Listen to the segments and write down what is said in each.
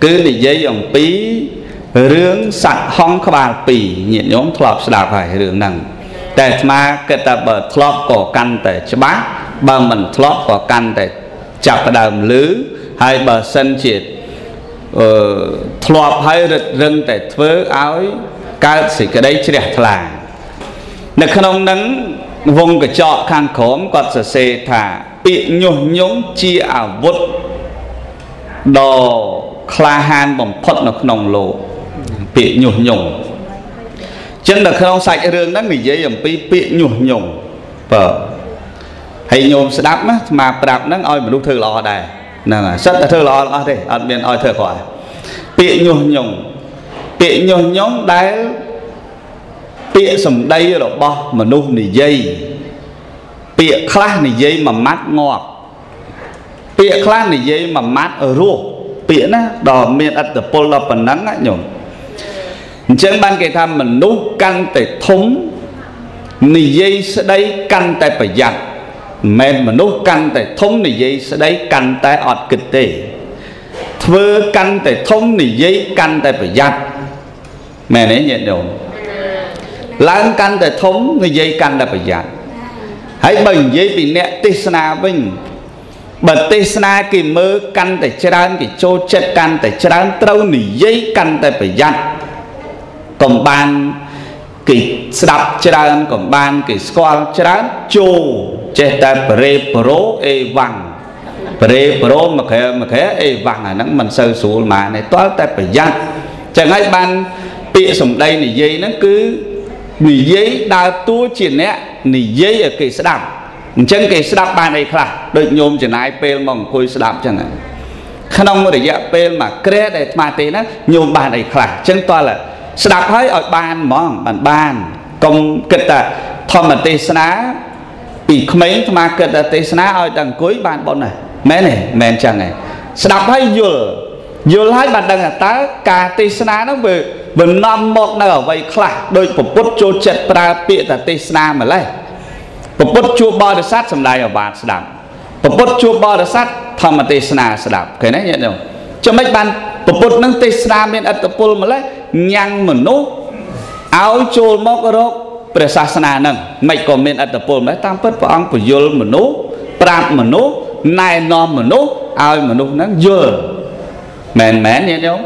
cứ để dây dòng pí rướng sạch hong các bà pì nhiệt nhóm thọp sạ phải rướng nằngแต่มาเกิดแต่เปิดทลอบก่อกันแต่ฉบับบางมันทลอบก่อกันแต่จับประเดิมหรือให้เปิดเส้นจิตทลอบให้เรื่องแต่เพื่อเอาการสิกระได้เฉลี่ยทลายในขนมนั้นวงกระจอกข้างขมกอดเสเสถาปีหยุ่นหยุ่นจีอาวุธดอคลาฮันบ่มพดในขนมโลปีหยุ่นหยุ่นchân là không sạch rương đó mình dễ dàng bị nhổn nhổn vợ hay nhôm sẽ đáp mà đáp nó oi một lúc thử lo đây là rất là thử lo đây ăn bên oi thử khỏi bị nhổn nhổn đá bị sầm đây rồi bo mà nô này dây bị khát này dây mà mát ngọt bị khát này dây mà mát ở ruột bị nó đỏ miệng ăn từ polo phần nắng á nhổn chân ban cái tham mình nút căn tại thống nì dây sẽ đấy căn tại phải giặt men mà nút căn tại thống nì dây sẽ đấy căn tại ọt kịch tề thưa căn tại thống nì dây căn tại phải giặt mẹ nấy nhận đồ láng căn tại thống nì dây căn tại phải giặt hãy bình dây bị nẹt tisna bình bật tisna kì mơ căn tại chán kì trôi chết căn tại chán trâu nì dây căn tại phải giặt còn ban kì sập chán còn ban kì squal chán chu chết ta prepro evang prepro mà khé evang à nắng mình sơ sù mà này toát ta phải giặt chẳng ai ban bị sủng đây này dây nó cứ nỉ dây đa tua chuyện nè nỉ dây ở kì sập chân kì sập ban này khá đôi nhôm chuyện này pel mong khôi sập chẳng này khăn ông để dạ pel mà kre để mà tê nó nhôm ban này khá chân toa là sẽ đọc thấy ở ban mong bàn công kịch là thông mà tê xá bị mấy mà kịch là tê xá ở đằng cuối bàn bọn này mẹ chẳng này sẽ đọc thấy vừa lái bàn đằng là ta cả tê xá nó vừa năm một nó ở vậy khá đôi của bút chô chật ra bị là tê xá mà lấy của bút chô bò được sát xong đây ở bàn sẽ đọc của bút chô bò được sát thông mà tê xá sẽ đọc cái này nhận được cho mấy bạn của bút nâng tê xá bên ở tập mà lấy nhang mà nốt áo chôi móc rốt về sa sana nè mày còn men ở tập bồn đấy tam phất vào ăn của dưa mà nốt pram mà nốt nai non mà nốt áo mà nốt nó dưa men mén nhé nhớ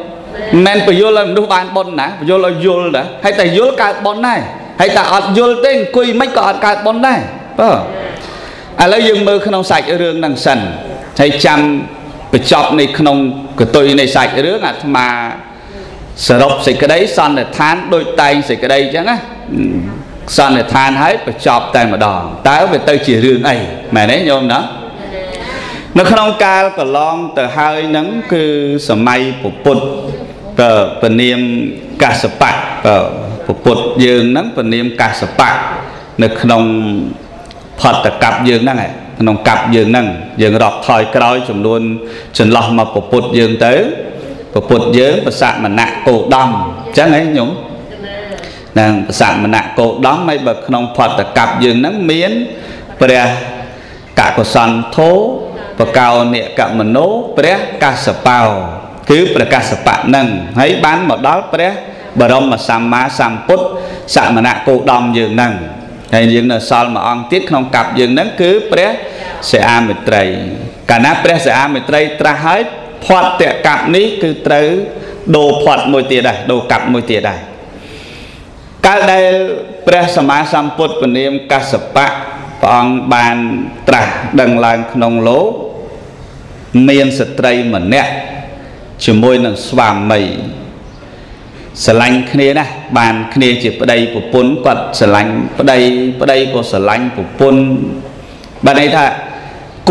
men của dưa là nốt bàn bồn nè dưa là dưa đấy hay tại dưa cài bồn này hay tại ở dưa tên quy mấy còn cài bồn này à lấy dương mơ không sạch ở đường đằng sần hay chăm bị chọc này không của tôi này sạch ở nước à mà sở độc sẽ cái đấy son là than đôi tay sẽ cái đây chẳng á son là than hết và chọc tay mà đòn táo về tay chỉ riêng này mẹ đấy nhôm đó nó không cao còn lon từ hai nắng cứ sờ may phục bột và niêm cà sập bạc phục bột dương nắng và niêm cà sập bạc nó không thật là cặp dương năng này không cặp dương năng dương đọc thoi cái đôi chồng luôn chồng lọt mà phục bột dương tới và bột dớ và sạm mà nạ cổ đong chắc ấy nhúng nàng sạm mà nạ cổ đong mấy bậc không phật là cặp dương nắng miến pre cả của sàn thố và cao nẹ cả mà nố pre ca sập bao cứ pre ca sập bạn nâng ấy bán một đó pre bờ đông mà sàm má sàm put sạm mà nạ cổ đong dương nâng hay dương là sao mà on tiết không cặp dương nắng cứ pre sẽ ăn mệt trầy cả nát pre sẽ ăn mệt trầy tra hết phật tệ cặp ní cứ tới đồ phật môi tiền này đồ cặp môi tiền này cái đâyព្រះសម្មាសម្ពុទ្ធពនាមកស្សបៈព្រះអង្គបានត្រាស់ដឹងឡើងក្នុងលោកមានស្ត្រីម្នាក់ជាមួយនឹងស្វាមីស្រឡាញ់គ្នាណាស់បានគ្នាជាប្តីប្រពន្ធគាត់ស្រឡាញ់ប្តីក៏ស្រឡាញ់ប្រពន្ធបានន័យថា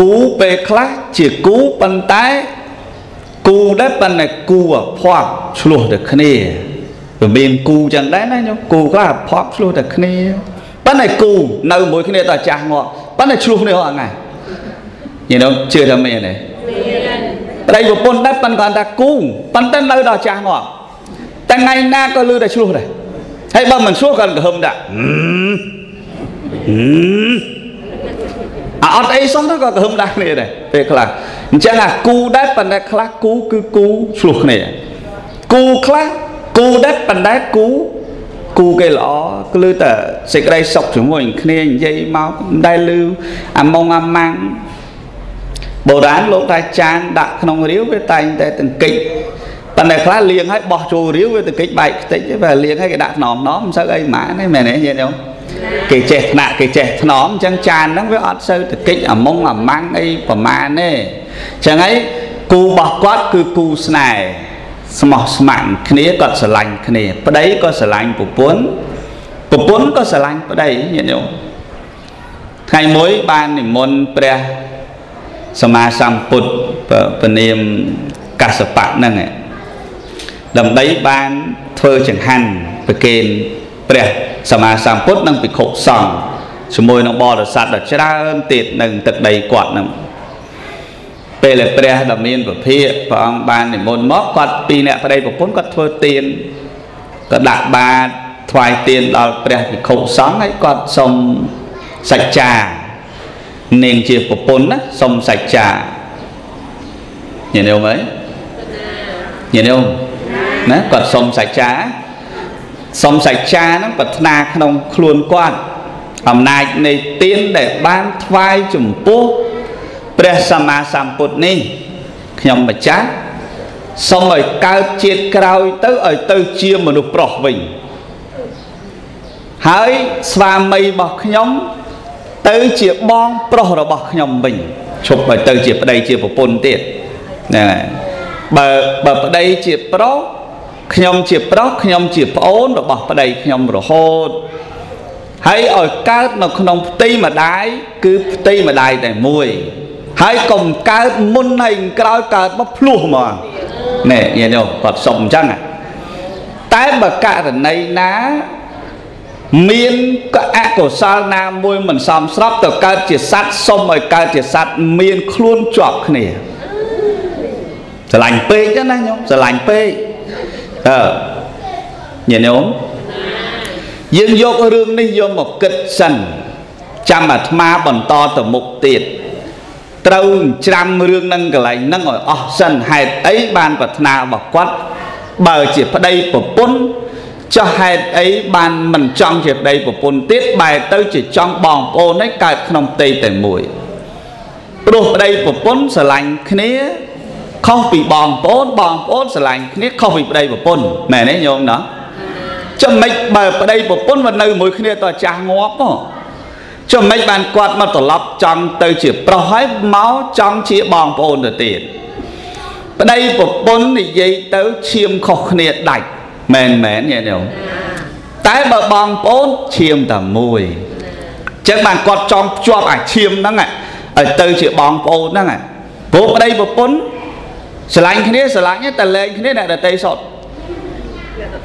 គូពេលខ្លះជាគូប៉ុន្តែcú đất bên này cua phọt xua được khné rồi bên cù chẳng đấy này nhung cù có là phọt xua được khné bên này cù nâu mối khné tao chả ngọ bên này xua này họ này nhìn đâu chưa thầm mày này đây của con đất bên còn ta cù bên tên nâu tao chả ngọ ta ngày na coi lư ta xua này hay bao mình xua gần cả hôm đã Ở đây xong đó có hôm đăng này này. Thế là chẳng là cú đát bằng đá khá cú cứ cú sụt này. Cú khá cú đát bằng đá cú. Cú cái lõ cứ lưu tờ sẽ đây sọc xuống mình nên dây máu đai lưu ám mong ám mang. Bồ đán lỗ tai chan đặt nông riếu với tay tay từng kịch. Bạn này khá liền hay bỏ trù riếu với từng kịch bạch tính và liền hay cái đặt nóm nó sao gây mã này mẹ này vậy đâu. Cái chẹt nạ cái chẹt nóm chẳng chan nó với ọt sơ từng kịch ở mông ám mang ấy và mà nè. Chẳng ấy cú bỏ quát cứ cú này. Mọc mạng kia có sở lành kia. Bởi đấy có sở lành của bốn. Của bốn có sở lành bởi đấy. Ngày mỗi ban thì môn bè Sama Samput và niềm cả sở bạc nâng. Đầm đấy ban thơ chẳng hành bởi kênh bè Sama Samput nâng bị khổ sòng. Chúng môi nó bò được sạch được ra ơn tiệt nâng tật đầy quạt nâng. Về là bè đầm yên của phía và ông ban để môn móc quạt pin nè, ở đây của cuốn quạt thua tiền, có đặt ba thoại tiền là bè thì khẩu sáng ấy quạt xong sạch trà nền chiều của cuốn đó xong sạch trà nhìn đâu mấy nhìn đâu nè quạt xong sạch trà nó quạt na không luôn quạt hôm nay này tiền để ban thoại chủng bố Bè Sama Samput này nhóm mà chát xong rồi cao chiết cao tới ở tư chia mà nụp rọc mình hãy xa mây bọc nhóm tư chia bong pro bọc nhóm mình chụp bởi tư chia ở đây chia vào bốn tiết bởi ở đây chia pro nhóm chia ổn bọc ở đây nhóm rồi hôn hãy ở các nó không tí mà đáy cứ tí mà đáy để mùi hãy cùng cái môn hình cái cái bắp luôn mà nè nghe đâu còn sống chăng à tái mà cả lần này ná miên cái ác của sao nam môi mình xong sắp từ cái chỉ sát xong rồi cái chỉ sát miên luôn chọc này giờ lành pê chứ này nhom giờ lành pê nghe nhom dân vô cái rương này vô một kịch sần chăm mặt ma bẩn to từ một tiệt trâu trăm rương nâng cái này nâng ở sân hạt ấy ban vật nào bọc quát bờ chỉ ở đây của bốn cho hạt ấy ban mình trong chỉ ở đây của bốn tiết bài tôi chỉ trong bòn cô nấy cài không tì tẩy mũi đồ ở đây của bốn sở lành khné không bị bòn bốn sở lành khné không bị ở đây của bốn mẹ đấy nhôm đó cho mấy bờ ở đây của bốn vật nơi mũi khné tòa trà ngóp cho mấy bạn quạt mà tổ lọc trong tôi chỉ pro hết máu trong chỉ bòn bồn được tiền ở đây của bốn thì dây tới chiêm khóc nhiệt đạch mềm mềm nghe nhiều tái bờ bòn bốn chiêm tầm mùi chắc bạn quạt trong cho ảnh chiêm đó này ở tôi chỉ bòn bồn đó này bố ở đây của bốn sẽ lạnh cái này sẽ lạnh cái tờ lên cái này là tây sọt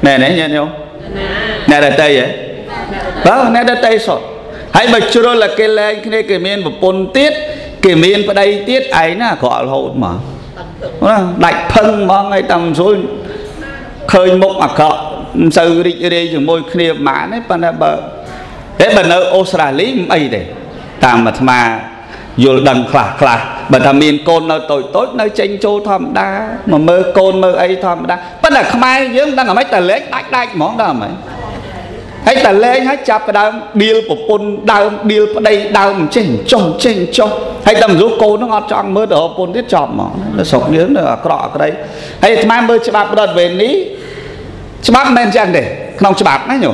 nè nè nghe nhiều nè là tây vậy đó nè là tây sọt hãy bật cho là cái lên cái này cái miền một bốn tiết cái miền vào đây tiết ấy là gọi hậu mà đạch phân mà ngay tầm rồi khơi mốc mà cọ sự đi đây trường môi kia mã đấy bạn là bờ đấy bạn ở Australia ấy để tạm mà dù đằng khạc bạn tham miền côn nó tội tốt nó tranh châu tham đa mà mơ côn mơ ấy tham đa bắt là không ai nhớ đang ở mấy tờ lễ đạch món đó mày hãy ta lên hãy chạp vào đám điêu của con đám điêu vào đây đám chỉnh chồng hãy tầm giúp cô nó ngọt trong mơ đồ con tiết chọp mà nó sống nhớ nó đỏ cái đấy hãy mai mơ chạp đợt về ní chạp nên chẳng để không chạp nó nhổ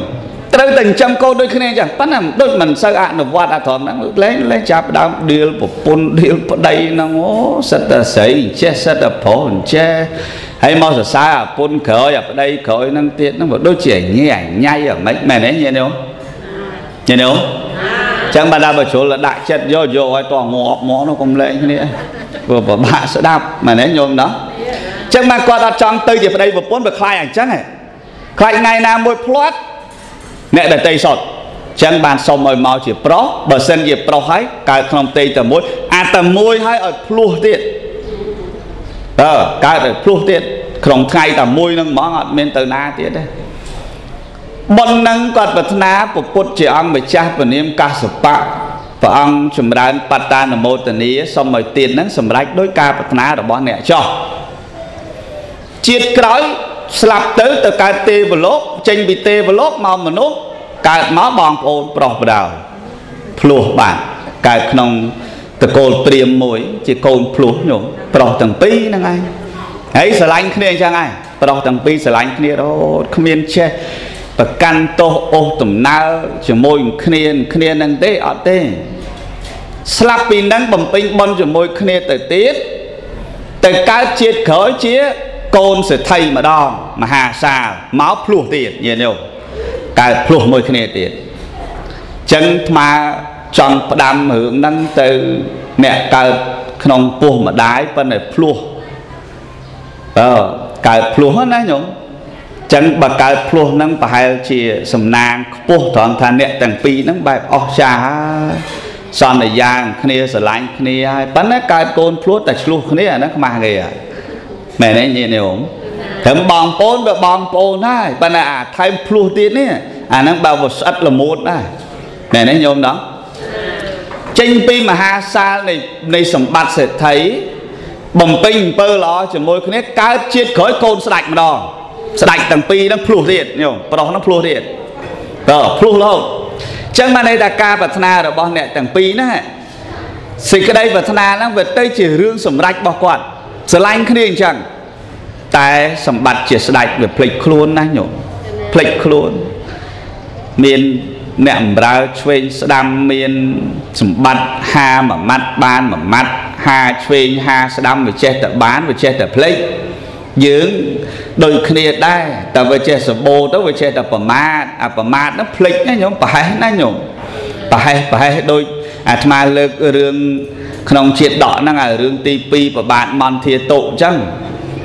tôi từng chăm cô đôi khi này chẳng bắt làm đôi mình sơ ạ nó vọt à thòm đang lấy chạp đám điêu của con điêu vào đây nó ngố sật là sấy che sật là phố che hay mau sửa xa à phun khởi ở đây khởi năng tiện nó một đôi trẻ như ảnh nhai ở mấy mẹ đấy nhìn đâu nhìn đâu chẳng bà đa bà số là đại chất do rồi tòa ngọt mó nó không lệ như thế vừa bà sẽ đạp mà đấy nhôm đó chẳng mà qua ta trong tây thì ở đây vừa bốn vừa khai ảnh chắc này khai ngày nào môi plot nè để tây sọt chẳng bàn xong rồi mau chỉ pro bờ sân dịp pro hái cái không tây tầm môi à tầm môi hay ở plu tiện cái để plu tiết không thay cả môi nâng mỏ ngọt bên từ na tiết đấy bọn nâng quạt vật ná của cốt trẻ ăn với cha và niêm ca sập bạc Và ông chùm ra anh bắt ta nằm mô tình ý xong rồi tiền nắng xâm rách đối ca bạc ná rồi bỏ nẹ cho chiết cõi sạp tới từ ca tê và lốt chênh bị tê và lốt màu mà nốt ca máu bóng ôn bọc đào phuộc bản ca nông từ côn priêm mùi chỉ côn phuộc nhộn bọc tầng pi năng anh ấy sở lánh kia chăng ai bọc tầng pi sở lánh kia đó không yên chê và căn tô ô tùm nào chỉ môi kia năng tế ở tê sạp bị năng bầm pinh bông chỉ môi kia tới tiết từ ca chiết khởi chia côn sẽ thay mà đo mà hà xà máu phuộc tiền nhiều nhiều ca phuộc môi kia tiền chân mà chọn đam hưởng năng từ mẹ cài không buồn mà đái bên này phuộc cài phuộc hết đấy nhung chân bà cài phuộc năng phải chỉ sầm nàng buộc toàn thành nhẹ tàng pi năng bài óc xa son này giang kia sờ lạnh kia bắn đấy cài côn phuộc tại phuộc kia nó mà nghề mẹ này nhiều nhiều thằng bòn pôn và bòn pôn đấy bên này à thay phuộc tiền nè à năng bao một sắt là một đấy mẹ này nhôm đó chênh pi mà hà sa này này sầm bạt sẽ thấy bồng pin bơ ló chỉ môi cái cá chiết khởi côn sạch mà đò sạch tầng pi nó phuộc thiệt nhiều và đó nó phuộc thiệt đó phuộc lâu chẳng mà đây là ca vật na rồi bọn nè tầng pi nữa xịt cái đây vật na nó về tây chỉ riêng sầm rạch bảo quản sờ lanh cái điên chẳng tại sầm bạt chỉ sạch về plek luôn này nhổ plek luôn miền nè bà chuyên đam miên bật ha mà mắt ban mà mắt ha chuyên ha đam về che tập bán về che tập play dưỡng đôi kia đây ta về che sập bồ tới về che tập mát à mát nó play nó nhổm phải nó nhổm phải đôi à mà lơ rương không triệt đỏ năng à rương tivi và bạn mòn thiệt tụ chăng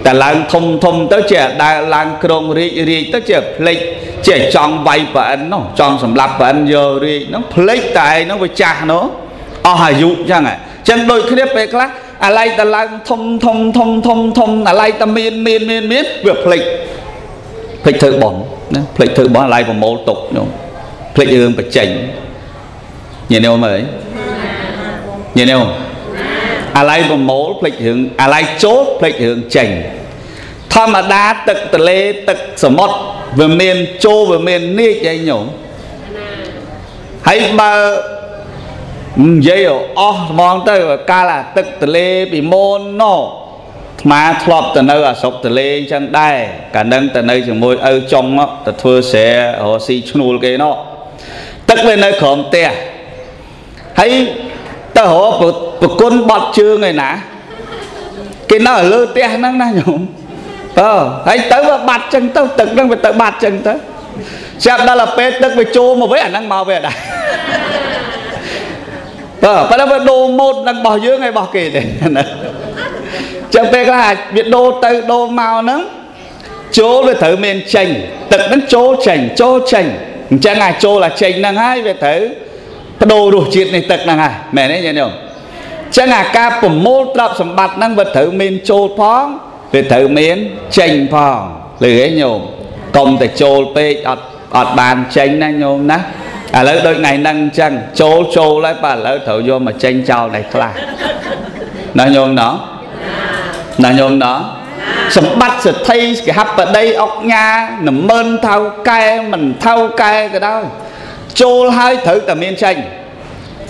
แต่ลางทมทมเต้าเจ๋อได้ลางกรงรีรีเต้าเจ๋อพลิกเจ๋อจองใบเปิลน้องจองสำหรับเปิลเยอะรีน้องพลิกแต่น้องไปจ่าเนาะอ๋อหายุจังไงจังโดยเครียดไปคละอะไรแต่ลางทมทมทมทมทมอะไรแต่เมียนเบื่อพลิกเธอบ่นนะพลิกเธอบ่นอะไรผมโมตกเนาะพลิกเรื่องไปเจ๋งเงี้ยเนาะไหมเงี้ยเนาะอะไรบ่โมพลิกถึงอะไรโจ๊กพลิกถึงเจ๋งธรรมดาตึกตะเลตึกสมดเวเมนโจเวเมนนี่ใจหนูให้มาเยี่ยวอ๋อมองตัวกาละตึกตะเลปีโมนโนมาทลอบตะเนื้อสบตะเลจังได้การนั่งตะเนื้อจะมวยเอาจงเนาะแต่เธอเสียหัวซีชนูลกันเนาะตึกเลยเนื้อขมเตะให้ตะหัวปุกคนบอดเชื่อไงนะกินน่ะเลือดเตะนั่งนะโยมให้เต๋อบัดจังเต๋อตึกนั่งไปเต๋อบัดจังเต๋อจับได้ละเป็ดตึกไปโจมาไว้นั่งมาไปได้ไปแล้วไปโดมดนั่งบ่อเยอะไงบ่อเกดเนี่ยจังเป็ดก็หายเบียดโดเต๋อโดมานั่งโจเลยเต๋อเมนเชงตึกนั้นโจเชงจังไงโจละเชงนั่งให้ไปเต๋อโดดูจิตในตึกนั่งไงแม่เนี่ยเนี่ยจะหนักกาปุ่มโมตรับสมบัตินั่งวัดถือเมนโจลพ้องหรือถือเมนเชงพ้องหรือไอ้โยมกลมแต่โจลไปอดบานเชงนะโยมนะแล้วโดยไงนั่งจังโจลแล้วป่ะแล้วถือโยมมาเชงเจ้าในคลานะโยมเนาะนะโยมเนาะสมบัติสุดที่หับไปได้ออกงาหนุ่มเมินเท่าแก่มันเท่าแก่ก็ได้โจลให้ถือแต่เมนเชง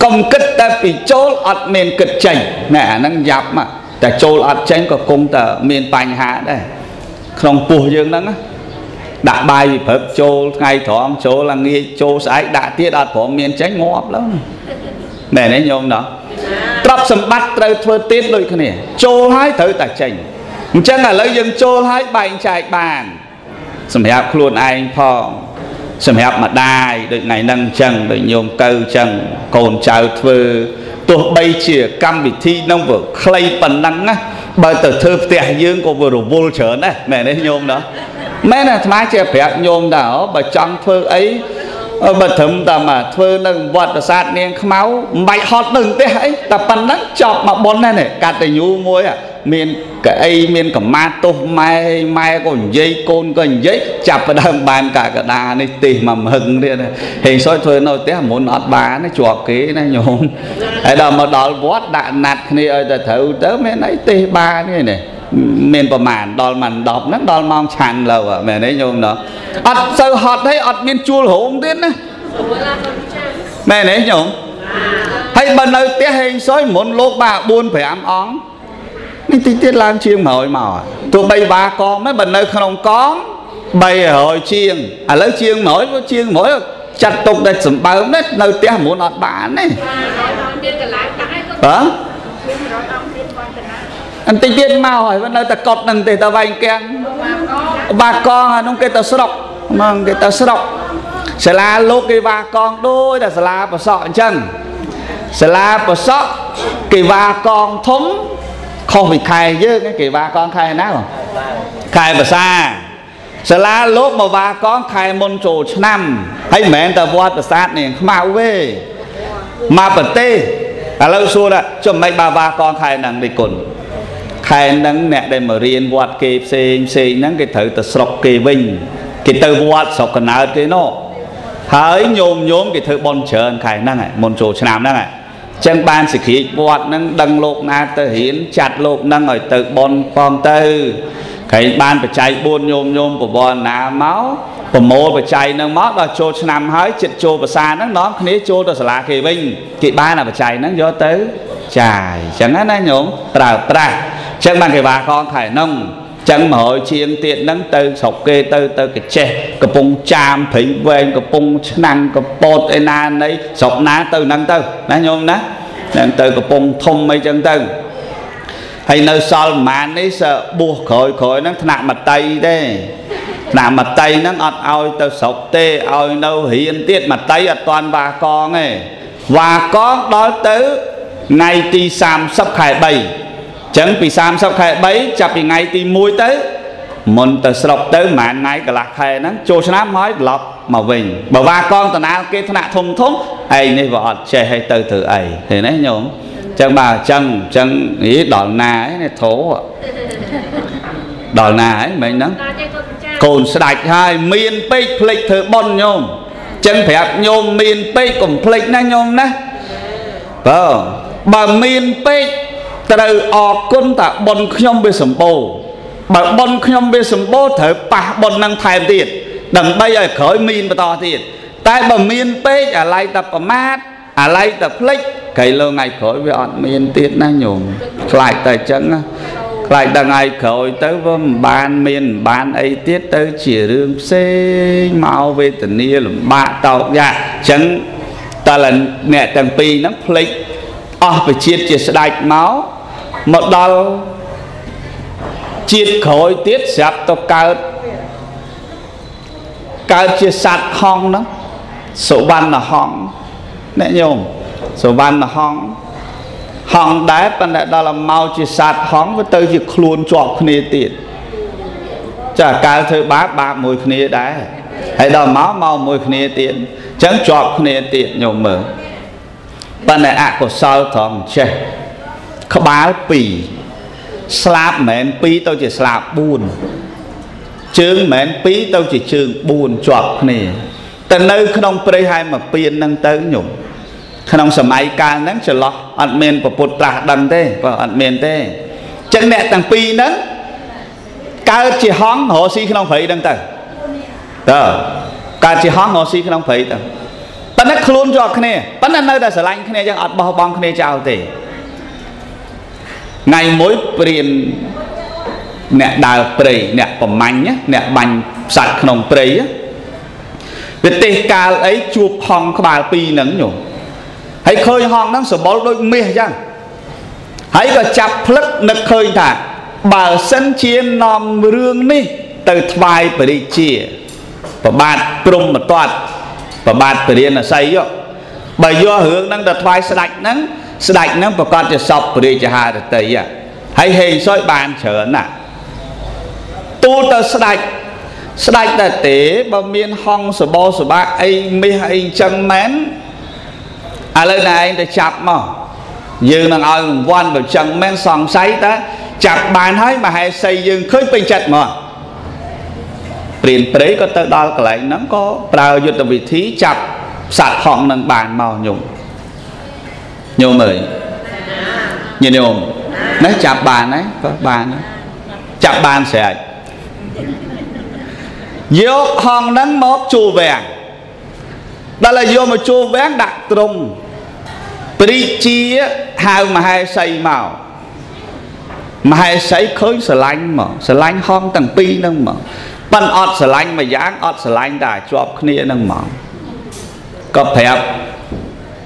công kích ta bị trốn ở miền kịch chảnh nè năng dập mà tại trốn ở chảnh có công tờ miền bành hạ đây không phù dương đó đã bài vì phật trốn ngay thỏm trốn là nghi trốn sải đã tiết ở thỏm miền chảnh ngọp lắm nè nấy nhôm đó trấp sầm bát trời thưa tiết đôi cái này trốn hái thử tại chảnh chẳng là lấy dân trốn hái bành chạy bàn sầm hẹp luôn anh phongสมัยมาได้โดยไงนั่งจังโดยโยมเกลจังโกนชาวเธอตัวใบเฉียกรรมวิธีน้องวคลายปันนั่งนะใบเตอเธอเตะยื่นก็วรูบูลเฉินนะแม่ได้โยมเนาะแม่น่ะมาเฉียแผลโยมดาวใบจังเธอấyใบถึงแต่มาเธอนั่งวัดประสาทเนียงขม้าวใบหอดหนึ่งเตะไอ้แต่ปันนั่งจอบมาบนนั่นเนี่ยการแต่ยูมวยอ่ะ miền cái ai miền cả ma tô mai mai còn dây côn còn dây chập và đang bàn cả cả đà này tìm mà mừng đây này hình soi thôi nó té muốn ọt bà nó chuột cái nó nhổn ở đó mà đòi vót đạn nạt này ơi ta thử tới mấy nấy tê ba này này miền bờ màn đọt nó đòi mong tràn lầu à mẹ đấy nhôm đó ọt sâu ọt đấy ọt miền chua hổ không biết nữa mẹ đấy nhổn hay bên nơi té hình soi muốn lốp bà buôn phải ám óng tí tiết lan chiêng mà hồi màu à tụi bay ba con mấy bình nơi không có bay hồi chiêng à lấy chiêng mỗi chặt tục để sầm bao hết nơi té muốn ọt bán này hả anh tí tiết mau hỏi bên nơi ta cọt đằng thì ta vay keng ba con nó kêu ta sốt độc mà người ta sốt độc sẽ là lúc cái ba con đôi là sẽ là bỏ sọ chân sẽ là bỏ sọ cái ba con thống không bị khai chứ cái kỳ ba con khai nát không khai bà xa sẽ là lúc mà ba con khai môn trồ năm hay mẹ ta vua bà sát này màu về mà bà tê là lâu xua đó cho mấy ba con khai nắng đi cồn khai nắng nẹ đây mà riêng vọt kì xê nắng cái thử ta sọc kì vinh cái từ vọt sọc cái nào cái nó hỡi nhôm cái thử bôn trơn khai nắng này môn trồ năm nắng này chân ban sĩ khí bọt nâng đăng lộp na tờ hiến chặt lộp nâng ở tự bon con tư cái ban phải chạy buôn nhôm của bọn ná máu của mô phải chạy nâng mót và chô nằm hơi chịt chô và xa nâng nó nếu chô ta sẽ là kỳ vinh kỵ ba là phải chạy nâng gió tới chạy chẳng hết nâng nhốm trào trà chân ban cái bà con khải nông chẳng mở chiên tiện nâng tư sọc kê tư cái chè cái bông chàm phí vên cái bông năng cái bột ấy nan đấy sọc ná tư nâng tư ná nhôm ná nâng tư cái bông thông mấy chân tư hay nơi sau mà nấy sợ buộc khỏi nâng nạc mặt tay đấy nạc mặt tay nâng ọt oi tư sọc tê oi nâu hiên tiết mặt tay ở toàn bà con ấy và có đó tứ ngày tì xàm sắp khai bày chẳng vì xàm sắp khai bấy chạp thì ngay tìm mùi tới môn tờ sọc tới mà ngay cả lạc khai nắng chô xa nám hói lọc mà vinh bà ba con tờ nào kia thân ạ thông thống ấy này vọt chê hay tờ thử ấy thế này nhổm chẳng bà chẳng ý đỏ nà ấy này thố đỏ nà ấy mấy nắng cồn sạch hai miên bích lịch thử bôn nhôm chẳng phải hạt nhôm miên bích cũng lịch nha nhôm ná bà miên bích ta đời ọt con ta bọn nhóm bê sầm bồ bà bọn nhóm bê sầm bồ thở bà bọn năng thèm tiệt đằng bây giờ khởi miên bà to tiệt tại bà miên bê ở lại tập bà mát ở lại tập lịch cái lâu ngày khởi với ọt miên tiệt năng nhổm lại tài chân lại đằng ngày khởi tới vâm bàn miên bàn ấy tiết tới chỉ rương xê mau về tình yêu bà tàu dạ chân ta là mẹ tầng pi nắm lịch ở phải chiết chiết sạch máu một đầu chiết khối tiết sạch to cao chiết sạch hong đó số ban là hong nè nhôm số ban là hong hong đá bên này đó là mau chiết sạch hong với tới việc luồn chọc này tiệt chả cao thứ ba mùi này đá hay đó máu mau mùi này tiệt chẳng chọc này tiệt nhôm mở bạn này ạ của sao thằng chơi có bá pì slap mền pì tôi chỉ slap buồn chương mền pì tôi chỉ chương buồn chọc nè tận nơi không phải hai mà pin năng tới nhung không sầm ai cả nắng trời lọt ăn mền và bột lạc đằng thế và ăn mền thế chân mẹ thằng pì nữa cá chỉ hóng hồ si không phải đằng tới đó cá chỉ hóng hồ si không phải đó bạn đã khôn cho cái này, bạn đã nơi đã sờ lanh cái này chẳng ăn bao bong cái này chào thì ngày mỗi tiền nè đào bể nè bầm mảnh nhé nè bành sạch nồng bể á, việc tê cà ấy chụp hòn các bà pi nắng nhổ, hãy khơi hòn nắng sờ bó đôi mía chăng, hãy có chập lắc nực khơi thả, bà sân chiên nòm rương ní từ vài bể đi chia, và bạn prom mà toát và bạn phải điên là xây vô bởi do hướng năng đặt vai sạch nắng và con sẽ sọc và đi cho hai được tây à hãy hình soi bàn trở nè tu ta sạch là tế bao miên hong sổ bó sổ bác anh mi anh chân mến à lời này anh ta chạp mà dương là ngồi văn vào chân mến xong sấy ta chặt bàn thấy mà hãy xây dựng khơi bình chặt mà tiền đấy có tới đó lại nó có bao nhiêu tầm vị trí chặt sạt họng nâng bàn màu nhung nhung mời nhìn nhung đấy chặt bàn đấy có bàn chặt bàn sẽ dốc hòn nắng mót chu về đó là vô mà chu vé đặc trùng tri chia hai mà hai xây màu mà hai xây khơi sờ lanh mà sờ lanh hong tầng pi nâng mà ban ọt sờ lanh mà dáng ọt sờ lanh đã cho kia nâng mà có phép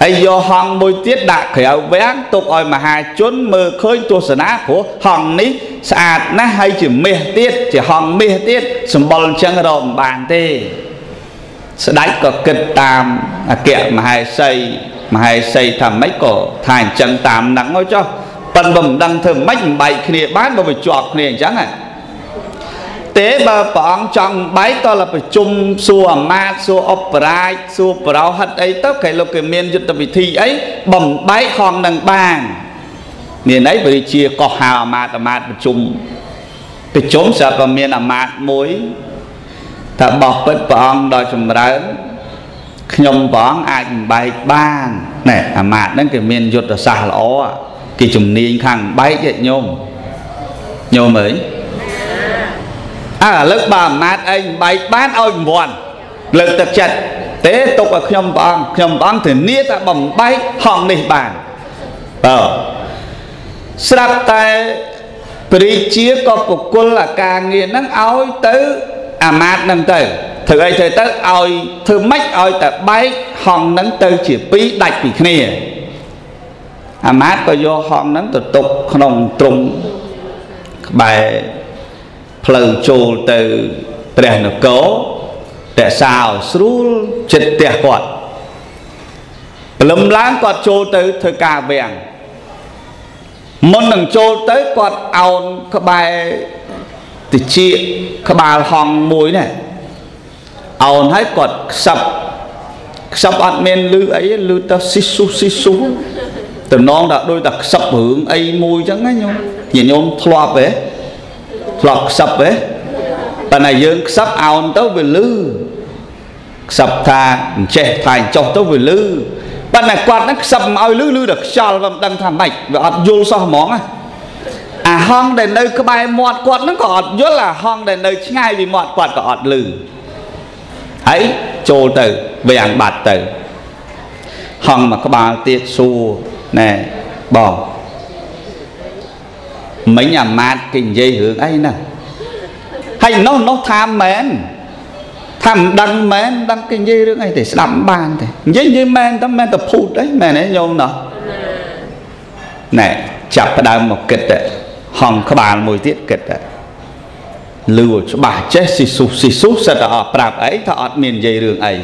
hay vô hòn muối tiết đặt khởi áo vén tục ở mà hai chốn mờ khơi tuột sơn á của hòn ní sạt ná hay chỉ mê tiết chỉ hòn mê tiết sầm bồn chân rồng bàn tê sẽ đánh có kịch tam à kẹt mà hai xây thầm mấy cổ thành chân tam nắng nói cho tần bầm đăng thường mấy bảy kia bán vào một chuột kia chẳng à thế bà bọn chồng bái to là phải chung xua ma xua opera xua pro hết ấy tất cả lúc cái miền dân tộc vị thi ấy bầm bái hòn đằng bàn miền ấy bị chia cỏ hào mà chung bị trốn sợ vào miền là mạt muối thà bọc với bọn đòi chồng rán nhom bọn ảnh bài bàn này à mạt đến cái miền dân tộc xà lỗ à cái chồng niên khang bái vậy nhom nhom ấy à lớp bà mát anh bài bán ôi buồn lực tập chặt tế tục ở nhầm băng thì nia ta bầm bay hòn này bàn sắp tay bị chia có cuộc quân là càng nghiền nắng áo tới à mát nâng tới thử ai thử tới ôi thử mách ôi ta bay hòn nắng tới chỉ bí đạch bị khnia à mát có vô hòn nắng tục tục nồng trùng bài lời trù từ trẻ nó cố trẻ sao sưu chết trẻ quạt lâm láng quạt trù từ thời cà vẹn môn đằng trù tới quạt ảo các bài thì chị các bà hòn muối này ảo hãy quạt sập sập ăn men lư ấy lư ta xí xú từ non đã đôi đặc sập hưởng ấy mùi chẳng ấy nhung nhìn nhung thoa về lọt sập ấy, tại này dương sắp ao tới về lư, sập thà che thành chọc tới về lư, tại này quạt nó sập ao lư lư được sao làm đang thảm mạch và ọt vô so món à hong đền nơi cái bài mọt quạt nó còn ọt rất là hong đền nơi ngay vì mọt quạt còn ọt lư, ấy trồ từ về ăn bạt từ, hong mà các bà tiệt xu nè bỏ mấy nhà mát kinh dây hướng ấy nè hay nó tham đăng kinh dây hướng ấy để làm bàn thì dây men tập phụt đấy mẹ này nhôm nè này chập đào một kịch đấy hòn các bạn mùi tiết kịch đấy lưu cho bà chết xì xúc sẽ là prap ấy thọ miền dây hướng ấy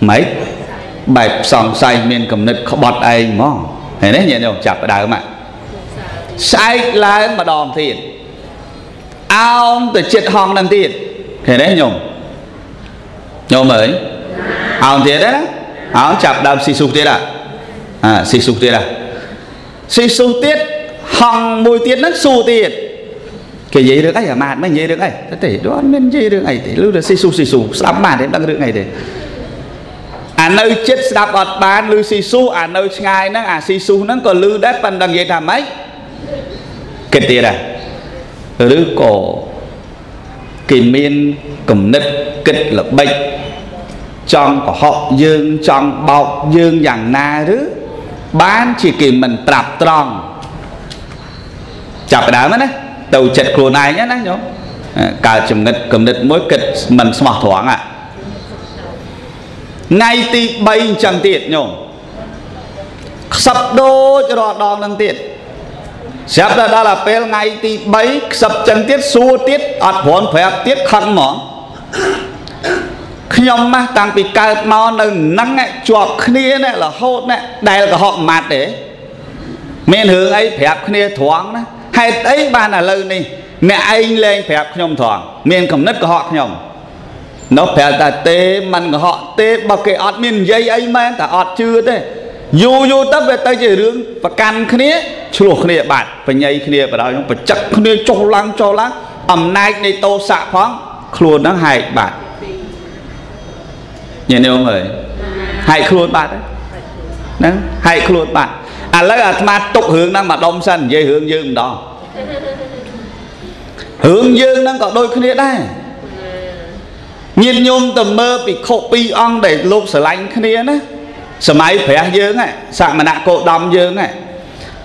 mấy bài sòng say miền cầm nứt khó bọt ấy mà này đấy nhẹ nhàng chập đào mà sai lái mà đòn tiền ao từ chết hòn làm tiền thế đấy nhung mới ao tiền đấy áo chập đầm xì sụp tiết à xì sụp tiết hòn mùi tiết nó sụp tiết cái gì được ấy à mạt mấy gì được ấy để đó nên gì được ấy để lưu được xì sụp lắm mạt đến đang được ngày để à nơi chết đập ọt bàn lưu xì sụp à nơi ngay nó à xì sụp nó còn lưu đất phần đang gì làm mấy cái tiền à rứa cổ kỳ miên cầm nứt kịch là bệnh trong của họ dương trong bọc dương dạng na rứa bán chỉ kỳ mình trạp tròn chạp đá mất đấy đầu chật cua này nhá đấy nhóc cả chùm nứt cầm nứt mỗi kịch mình sọt thoáng à ngay tì bay chẳng tiệt nhổ sập đô cho đòn đòn năng tiệt sắp ra đó là pel ngày thì bấy sập chân tiết xua tiết ọt phồn phép tiết khăn mỏ Nhóm mà tăng bị cợt màu nâng nắng ấy, chuộc khía này là hốt này. Đây là họ mạt đấy. Mình hướng ấy phép khía thoáng đó. Hay ấy bà là lưu này. Nè anh lên phép nhóm thoáng. Mình không nứt của họ nhóm. Nó phép là tế mần của họ tế bọc cái ọt mình dây ấy mà. Ta ọt chưa thế. Dù dù tấp về tới dưới rương. Và căn khía. Chủ khía bạt. Và nhây khía vào đó. Và chắc khía cho lắng ẩm nay này tô xạ phóng. Khuôn nó hại bạt. Nhìn thấy không ơi? Hãy khuôn bạc đấy. Hãy khuôn bạc. À lấy là mà tục hướng năng mà đông sân. Dây hướng dương đó. Hướng dương năng có đôi khía đây. Nhìn nhung tầm mơ bị khổ bi ong để lúc sở lánh khía đó. Sở máy phé dương ấy. Sạ mà nạ cổ đông dương ấy.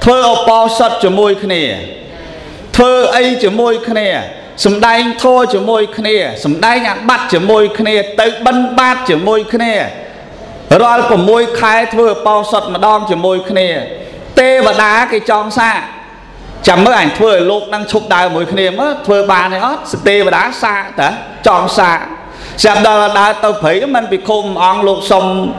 Thơ ổ bó sọt cho môi khía. Thơ ấy cho môi khía. Sầm đai thô chở môi khné, sầm đai nhạn bắt chở môi khné, tới bân bát chở môi khné, rồi của môi khai vừa bao sọt mà đong chở môi khné, tê và đá cái tròn xa, chẳng mấy ảnh vừa lột đang chụp đai môi khné mất, vừa bàn này ót, tê và đá xa, đó tròn xa, xem đó là đá tao thấy mình bị khum ong lột xong,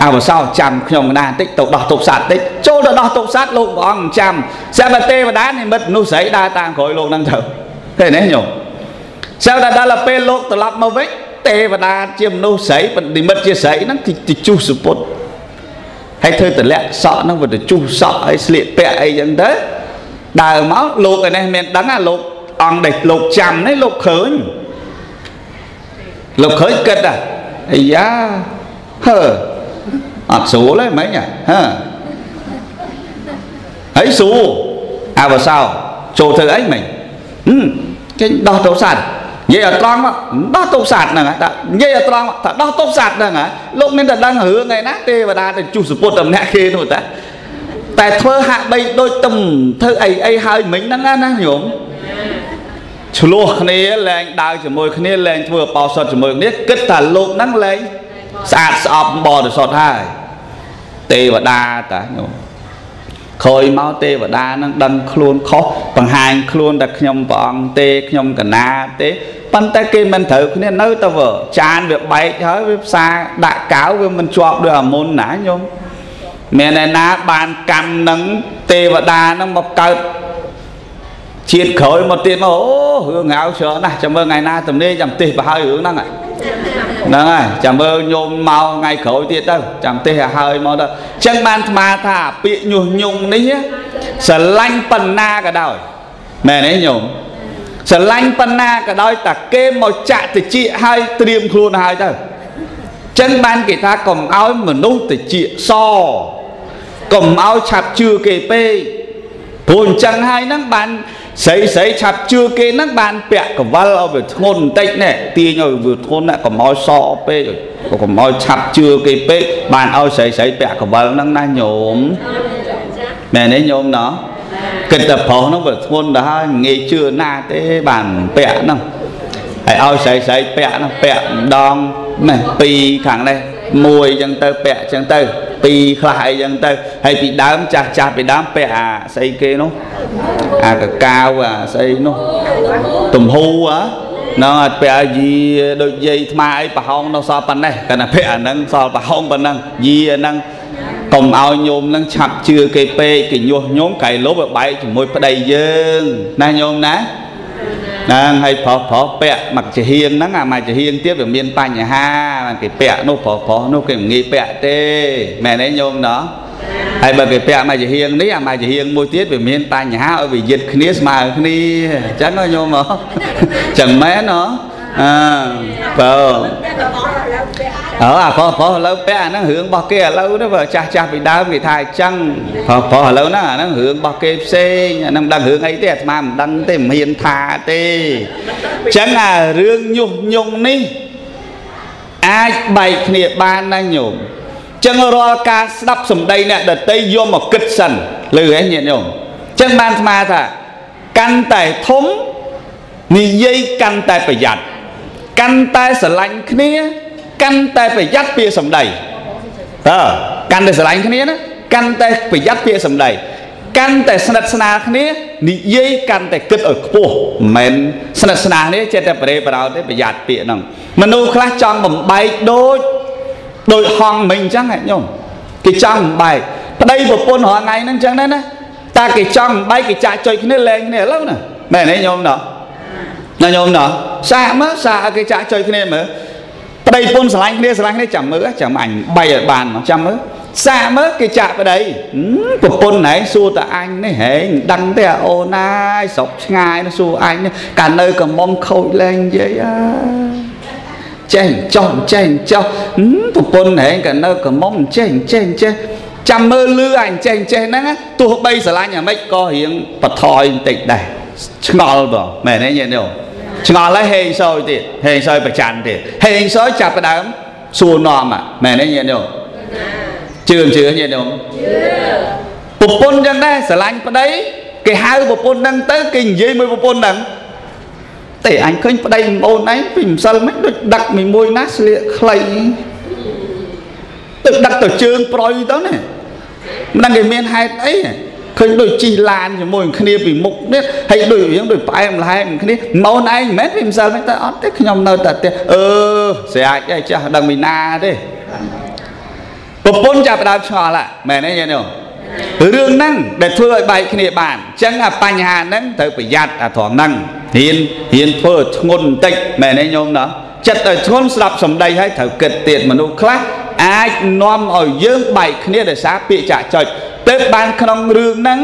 à mà sao chằm nhồng đàn tích tộc đỏ tộc sát tích, chỗ đó đỏ tộc sát lột ong chằm, xem là tê và đá này mất nô giấy đa tàng khỏi lột đang thở. Thế này nhổ. Sao đã là pê lột từ lọc màu vết. Tê và đa chiếm nô sấy. Vẫn đi mất chia sấy. Nó thì chú sử bốt. Hay thơ từ lẹt sọ. Nó vẫn chú sọ. Hay sliệt pẹ ấy chẳng thế. Đào máu lột ở đây. Mình đắng là lột. Ông địch lột chằm đấy lột khởi. Lột khởi kết à. Ây da. Hờ. Ở số lấy mấy nhỉ. Hờ. Ấy số. À vào sao. Chỗ thơ ấy mình. Cái đo tốc sạt vậy là con mà đo tốc sạt này đã vậy là con mà đo tốc sạt này á lúc nên là đang hứa ngày nát tê và đa thì chủ sự bột tầm nẹt kia thôi ta tại thơ hạ bay đôi tầm thơ ấy ấy hai mình đang ăn ăn nhổm chùa lô này lên đào chùa mồi này lên vừa bao sọt chùa mồi biết kết thả lộn năng lấy sạt sọt bò được sọt hai tê và đa ta nhổm khơi máu tê và đa nó đâm khuôn khó bằng hai khuôn đặt nhom bằng tê nhom cả na tê bắn tay kia mình thử nên nói tao vợ chan việc bay thở việc xa đại cáo với mình chọn được môn nã nhom mẹ này ná bàn cầm nắng tê và đa nó mọc cật triệt khởi một tiếng ô hương áo sữa này chào mừng ngày na tầm đi chầm tê và hơi hướng năng này nâng ơi chào mừng nhôm màu ngày khởi tiết đâu chẳng tê hơi màu đâu chẳng bàn mà thả bị nhung nhung đấy nhé sở lanh phần na cả đời mẹ đấy nhung sở lanh phần na cả đời ta kê màu chạy thì chị hai tìm khuôn hai đâu chẳng bàn kì ta cầm áo mà nút thì chị so cầm áo chạp chưa kê pê thôn chẳng hai nắng bàn sấy sấy chạp chưa kê nắng bàn bẹ của vào về thôn tách nè tia nhồi vừa thôn lại còn mói so pê rồi còn mói chạp chưa kê pê bàn ao sấy sấy bẹ của vào nắng na nhổm mẹ đấy nhổm nó cần tập phổ nó vừa thôn đã nghe chưa na thế bàn bẹ nó hãy ao sấy sấy bẹ nó bẹ đòn này pì khẳng đây mùi chân tơ bẹ chân tơ pì khai chân tơ hay bị đám chạp chạp bị đám bẹ sấy kê nó à cả cao à xây nó tùm hưu á nó bè gì đôi dây mai bà hông nó so bánh này cái này bè nâng so bà hông bánh nâng gì nâng cầm ao nhôm nâng chạp chưa cây pê cái nhôm cái lốp ở bãi chỉ môi đầy dương này nhôm ná đang hay phó bè mặc chỉ hiên nắng à mà chỉ hiên tiếp ở miền Tây nhà ha cái bè nó phó nó kiểu nghi bè tê mẹ đấy nhôm đó ai bật cái bẹ mà chỉ hiền đấy à mà chỉ hiền môi tiết về miền Tây nhà ở vì dịch khné mà khné chán nó nhôm mà chẳng mé nó vợ ở à phò lâu bẹ nó hướng bọc kia lâu đó vợ cha bị đau bị thai chăng phò lâu nó hướng bọc kia xe nó đang hướng ấy tiệt mà đang tìm hiền thà tê chẳng là rương nhung ní ai bày khné ban đang nhổm chẳng rõ ca đắp sầm đây nè đợt tây vô một kịch sần lừa ấy nhện nhổm chẳng ban mà thà căn tài thống ni dây căn tài phải giặt căn tài sờ lạnh khné căn tài phải giặt bia sầm đầy căn tài sờ lạnh khné đó căn tài phải giặt bia sầm đầy กันแต่ศาสนาเนี่ยนิยายกันแต่เกิดออกโผล่เหม็นศาสนาเนี่ยเจตนาประเดี๋ยวเราได้ประหยัดเปลี่ยนหนังมนุษย์คลาสจังผมใบโดยห้องmìnhจังไงโยมกิจังใบประเดี๋ยวผมปนหัวไงนั่นจังนั้นนะตากิจังใบกิจ่าจอยขึ้นได้แรงเนี่ยแล้วนะแม่เนี่ยโยมเนาะนั่นโยมเนาะสาเมื่อสากิจ่าจอยขึ้นได้เหมือนประเดี๋ยวปนสลายขึ้นได้สลายขึ้นได้จำเมื่อจำอันใบบานจำเมื่อสาเมื่อกิจ่าประเดี๋ยวผมปนไหนสู้แต่อันนี่เห็นดังแต่โอ้นายสกงายนะสู้อันเนี่ยการเนยกับมองเข่าแรงเยอะเจนจอนเจนจอนทุกคนเห็นกันนะก็มองเจนเจนเจนจำเมื่อเลื่อนเจนเจนนะตัวใบสลายอย่างไม่ก็เห็นปะทอยติดได้ชงอลบ่แม่เนี่ยเนี่ยเดียวชงอลแล้วเฮงซอยติดเฮงซอยประจันติดเฮงซอยจับประดามสูนอมอ่ะแม่เนี่ยเนี่ยเดียวเชื่อเนี่ยเดียวทุกคนยังได้สลายประเดี๋ยวแกหายทุกคนนั่งเต้กินยี่ไม่ทุกคนนั่งแต่อันเคยประเดี๋ยวโอนนั้นพิมพ์สั่งไม่ได้ดักมันมวยนักเสียใครตึกดักตัวเชิงปล่อยตัวเนี่ยมันดังเงี้ยให้ไอ้เคยโดยจีลานอย่างมวยคนนี้พิมพ์มุกเนี่ยให้โดยอย่างโดยไปมันให้มันคนนี้โอนนั้นแม้พิมพ์สั่งไม่ได้อันที่ขยมเราตัดแต่เสียใจจ้ะดังมีนาดิปปนจับดาวชอละแม่เนี่ยยังเดียวเรื่องนั่งแต่เพื่อใบคนนี้บ้านจังอ่ะปัญหานั้นเธอไปยัดอ่ะถอนนั่งเห็นเพื่องนติกแม่ในโยมเนาะจัดแต่ชนสลับสมได้ให้เถอะเกิดเตียนมนุษย์คลาสไอ้น้อมเอาเยื่อใบคณีเดชาปีจ่าจอยเต็มบ้านขนมเรืองนั้น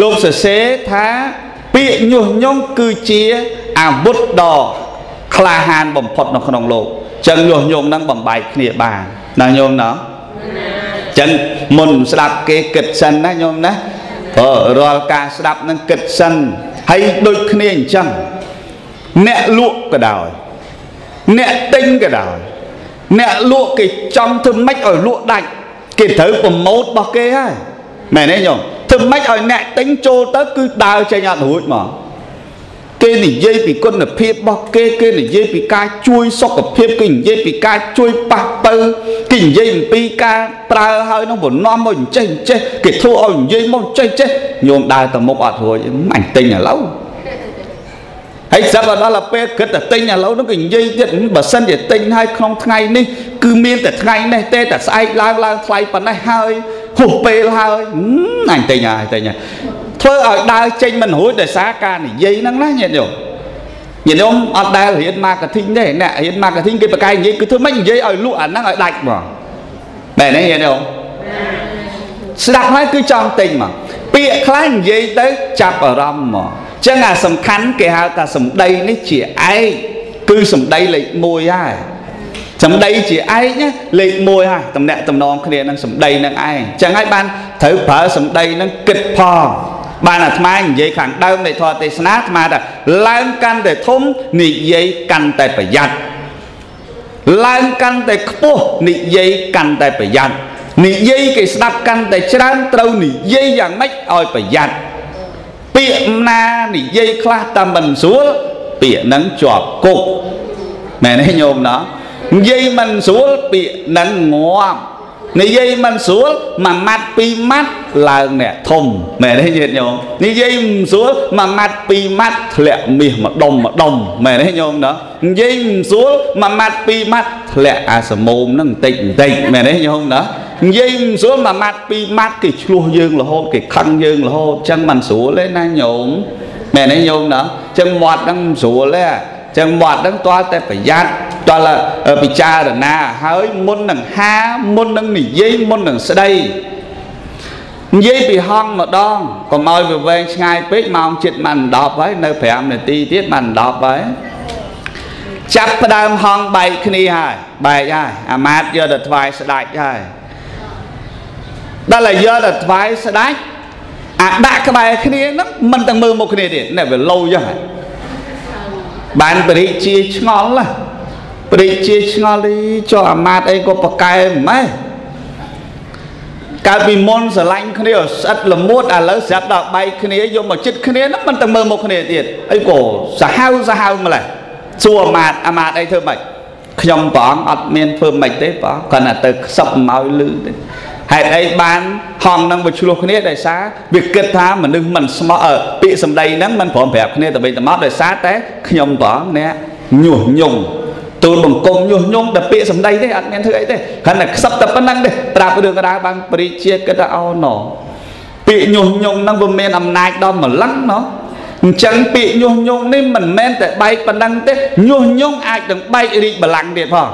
ลูกเสือเสท้าปีหนุ่มยงคือเชียอาบุตรดอคลาฮานบ่มพดนขนมโลกจังหนุ่มยงนั่งบ่มใบคณีบ้านนายโยมเนาะจังมุนสลับเกเกิดสันนะโยมนะรอการสลับนั่งเกิดสันให้โดยคณีจังเนะลวกกระดาวเนะติ้งกระดาวเนะลวกกิจังทำไม่เอาลวกได้กิถือผมมูดบอกเกย์ให้แม่เนี่ยโยมทำไม่เอาเนะติ้งโจตักคือดาวใจยันหุ่นหมอเกย์หนีเย่ปีก้นหนีเพียบบอกเกย์เกย์หนีเย่ปีกาช่วยซอกกับเพียบกินเย่ปีกาช่วยปะเปิลกินเย่ปีกาปลาให้น้องบนน้องมันเจ๊เจ๊กิทั่วเอาเย่มันเจ๊เจ๊โยมได้แต่มุกอัดหัวมันติ้งอย่างเล่าให้สับว่าเราเป๊ะเกิดแต่เต้นอย่างเราต้องกินยี่เด็ดแบบเส้นเด็ดเต้นให้คล่องไงนี่คือเมียแต่ไงนี่เต้แต่ไซลางไฟปนได้เฮ้ยหุบเปลเฮ้ยนั่นเต้นอย่างเธอเอาได้เจนมันหัวแต่สาการนี่ยี่นั่งนะเนี่ยเดียวเนี่ยเดียวเอาได้เห็นมากระทิ้งได้เนี่ยเห็นมากระทิ้งกินปลาไก่ยี่คือเธอไม่ยี่เอาลูกอันนั่งเอาได้บ่แต่เนี่ยเนี่ยเดียวสลักให้คือจองเต้นมาเปียคล้ายยี่เต้จับอารมณ์มาจังหวะสำคัญเกี่ยวกับสมได้นี่เจี๊ยไอคือสมได้เลยมวยไอสมได้เจี๊ยไอเนี่ยเลยมวยฮะตำแหน่งตำนองคะแนนนั่งสมได้นั่งไอจังไอบ้านเถิดเผอสมได้นั่งกิดพอบ้านอ่ะทำไมยัยขังเดิมในทอเตสนาทำไมแต่ล้างกันแต่ทุ่มนี่ยัยกันแต่ประหยัดล้างกันแต่ปุ๊บนี่ยัยกันแต่ประหยัดนี่ยัยกิสตับกันแต่ชนะเต้านี่ยัยอย่างไม่อ่อยประหยัดเปียนาหนีเย่คลาดตามมันสัวเปียนังจอบกุกแม่เนี่ยโยมเนาะเย่มันสัวเปียนังงอมในเย่มันสัวมามัดปีมัดลางเนี่ยทมแม่เนี่ยโยมนี่เย่สัวมามัดปีมัดแหลกมีมาดมแม่เนี่ยโยมเนาะเย่สัวมามัดปีมัดแหลกอาสมมนั่งติ่งแม่เนี่ยโยมเนาะยิ่งสวนมามัดปีมัดกิจลัวยืงละโฮกิจคังยืงละโฮจังมันสัวเลยนะโยมแม่นายโยมเนาะจังหวัดดังสัวเลยจังหวัดดังตัวแต่ประหยัดตัวละปิจารณาเฮ้ยมุนดังห้ามุนดังหนีเย่มุนดังเสด็จเย่ปีห้องมาดองก็มอยไปง่ายเป๊ะมองจิตมันดอกไว้ในแผลในตีเทียบมันดอกไว้จับประเดิมห้องใบคณีให้ใบได้อามัดเยอะเด็ดไฟเสด็จได้đó là do đặt vai sẽ đái đã cái bài cái này nó mình tăng mưa một cái này này về lâu rồi bạn bị chia ngon là bị chia ngon đi cho mát ấy có bậc cài mấy cái vì môn giờ lạnh cái này ở sắt là mốt à lỡ sắt đạp bay cái này vô mà chết cái này nó mình tăng mưa một cái này tiền ấy cổ sao mà lại xua mát à mát ấy thưa mày không bỏ ăn men phơm mày đấy bỏ còn là từ sập máu lư hãy bán hòn năng vật chuộc này đại xá việc kết tham mình đừng mình small ở bị sầm đầy nắng mình phỏng đẹp này tại vì tầm mắt đại xá té nhom tỏ nè nhung nhung tôi bằng công nhung nhung đặc biệt sầm đầy đấy anh em thấy ấy đấy khả năng sắp tập vấn năng đấy trà có đường ra bằng bì chia cái đã ao nổ bị nhung nhung năng vừa men nằm nai đó mà lắng nó chẳng bị nhung nhung nên mình men tại bay vấn năng đấy nhung nhung ai đừng bay đi mà lặng đẹp hả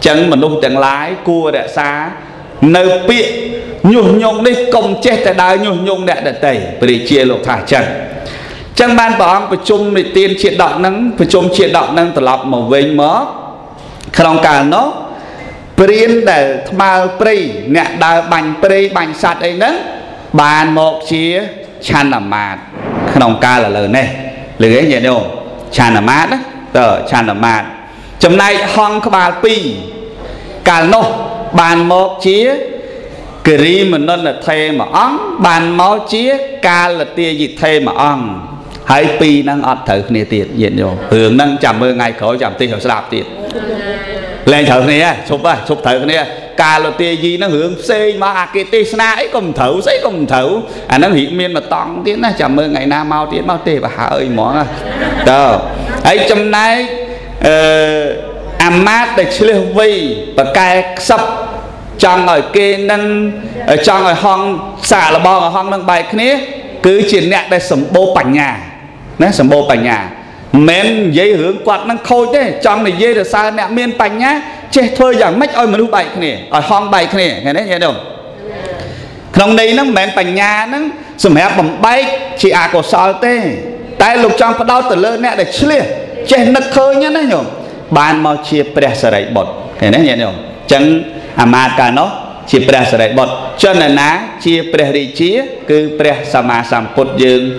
chẳng mình luôn chẳng lái cua đại xá nơi bị nhung nhung đi công chết tại đá nhung nhung đại đại tẩy bì chia lục thả chẳng chẳng ban bảo ông phải chung để tiên chuyện đọc nắng phải chung chuyện đọc nắng từ lọc mà vinh mớ không cả nó riêng để mà pri nhạc đào bành pri bành sạch ấy nắng bàn một chia chan làm mát không ca là lời này lưỡi nhẹ đâu chan làm mát đó tờ chan làm mát chấm này hong có bà pi cả nó bàn một chia kiri mình nên là thề mà ong bàn máu chia ca là tia gì thề mà ong hãy pi năng ọt thử này tiệt diện rồi hưởng năng chạm mơ ngày khổ chạm tia hiểu sạp tiệt lên thử này chụp thử này ca là tia gì nó hưởng xây mà cái tia ấy cùng thử sấy cùng thử à nó hiện miên mà tòng tiếng nó chạm mơ ngày na mau tiếng mau tê và hà ơi món đó ấy trong này amat để chơi vi và cài sập chọn ở kia nâng chọn ở hòn xả là bò ở hòn nâng bài kia cứ chuyện nhạc đây sầm bô bảnh nhà nè sầm bô bảnh nhà men dây hướng quạt nâng khôi thế chọn này dây được xa nè miên bảnh nhá che thôi chẳng mách ơi mà lúc bài kia ở hòn bài kia nghe đấy nghe đâu trong đây nó men bảnh nhà nó sầm hẹp bằng bay chị à của sao thế tại lục chọn phải đau từ lớn nè để chửi che nâng khơi nhá đấy nhở bàn mau chia bè sợi đẩy bột nghe đấy nghe đâu chẳng mà cả nó chia bè sợi bột cho nên ná chia bè đi chia cứ bè sama sam cốt dương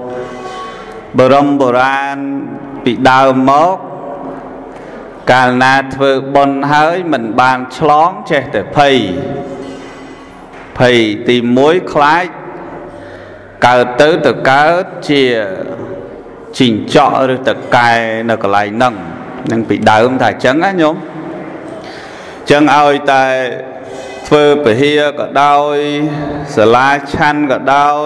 bờ rong bờ ran bị đau mốc cả na thưa bồn hơi mình bàn chlong che để phầy tìm muối khói cào tới từ cá chia chỉnh trọ được từ cài nó còn lại nâng nên bị đau ông thải trắng á nhôm trắng ơi tại phơi phải hia có đau sờ lá chăn có đau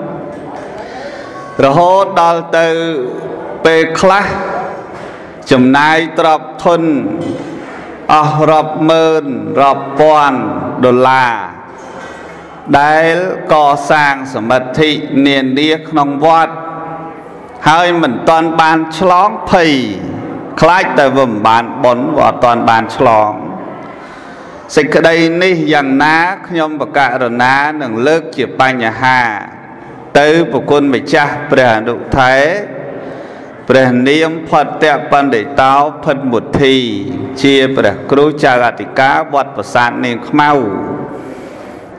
rồi hốt đo từ bê khla chùm nay trọc thun rập mơn rập quan đô la đáy có sang sở mật thị niên điếc nông vọt hơi mình toàn bàn chlóng phì khách tới vùng bàn bốn và toàn bàn chlóng xích ở đây ní dàng ná nhóm và cả đồ ná nâng lớp chìa ba nhà hà tới bộ quân mày cha bè đủ thế bè niêm Phật tẹo ban để tao Phật một thì chia bè cứu cha gạt thì cá vật và sạn nên mau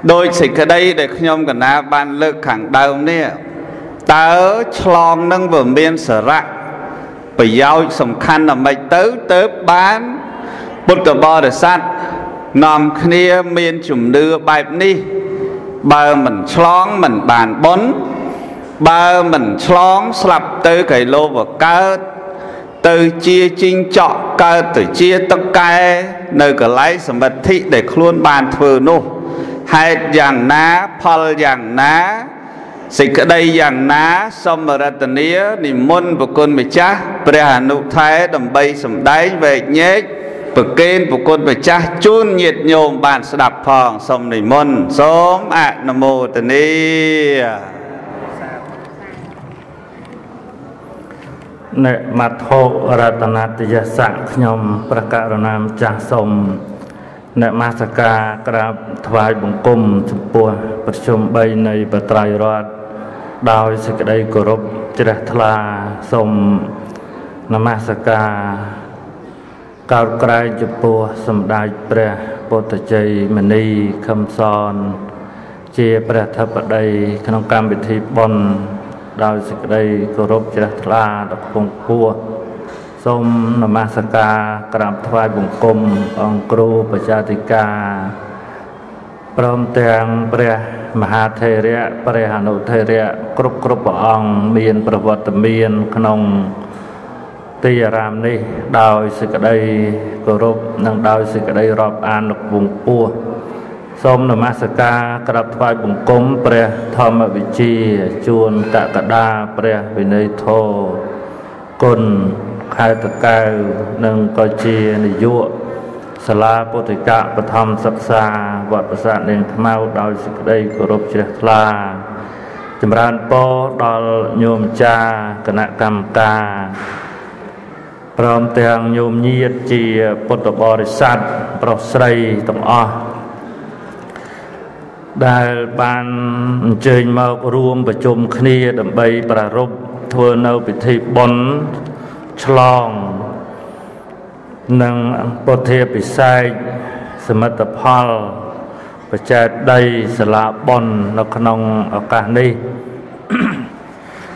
đôi xịt ở đây để nhom cả na ban lơ khẳng đau nè tớ chlong nâng vừa miên sở rạ phải giao sầm khăn là mày tớ tớ bán bút cả bo để sạn nằm kia miên chùm đưa bài ni bờ mình chlong mình bàn bốn bờ mình chlong slap tới cái lô và cát từ chia chinh chọ cơ từ chia tất cả nơi cửa lấy sầm vật thị để luôn bàn thờ nô hai dạng ná phật dạng náสิก đây ด à อย่างน้าสมรตเนียนิมนต์บุคคลมิจ้าเปรียหนุไทยดำใบสมได้เวกเย็กปกเกณฑ์บุคคลมิจ้าจุนเหยียดโยมบานสดับพองสมนิมนต์สมอะนโมตเนียเนมัทโธรัตนติยสังขยมประกาศนามจ่าสมในมาสการกราบถวายบังคมจุปัวประชุมใบในปตรายรอดดาวสกได้กรบจระทลาสมนมาสการกาวกลายจุปัวสมได้เปรอะโพธิใจมณีคำสอนเจียเปรอะทับใดขนมกรรมบิธีบนดาวสกได้กรบจระทลาดอกพงปัวสมนมัสการกราบถวายบังคมองครูประชาธิกาพร้อมเตียงเปรียมหาเทระเปรียหนุเทระครุบครุบพระองค์เมียนประวัติเมียนขนมตีรามนี้ดาวสิกได้กรุบนังดาวสิกได้รอบอ่านดอกบุญปัวสมนมัสการกราบถวายบังคมเปรียธรรมวิจีจวนตะกดาเปรียวินัยโทกุลใครตะเกาหนึ่งก็เชียนยุสลาปุติกะประธรรมศักษาวัดประสาทเองขมาดาวสิกได้กรบเจริญลาจำรานปอดอลโยมจาคณะกรรมการพร้อมเตียงโยมเยียดเจียปุตตบริษัทปรสไตรตองอได้บานเจริญมารวมประชุมคณีดำใบประรบทวนเอาปิธีบนฉลองนังปเทปิไซสมัตพลประชาได้สละบนนกนองอากาศนี้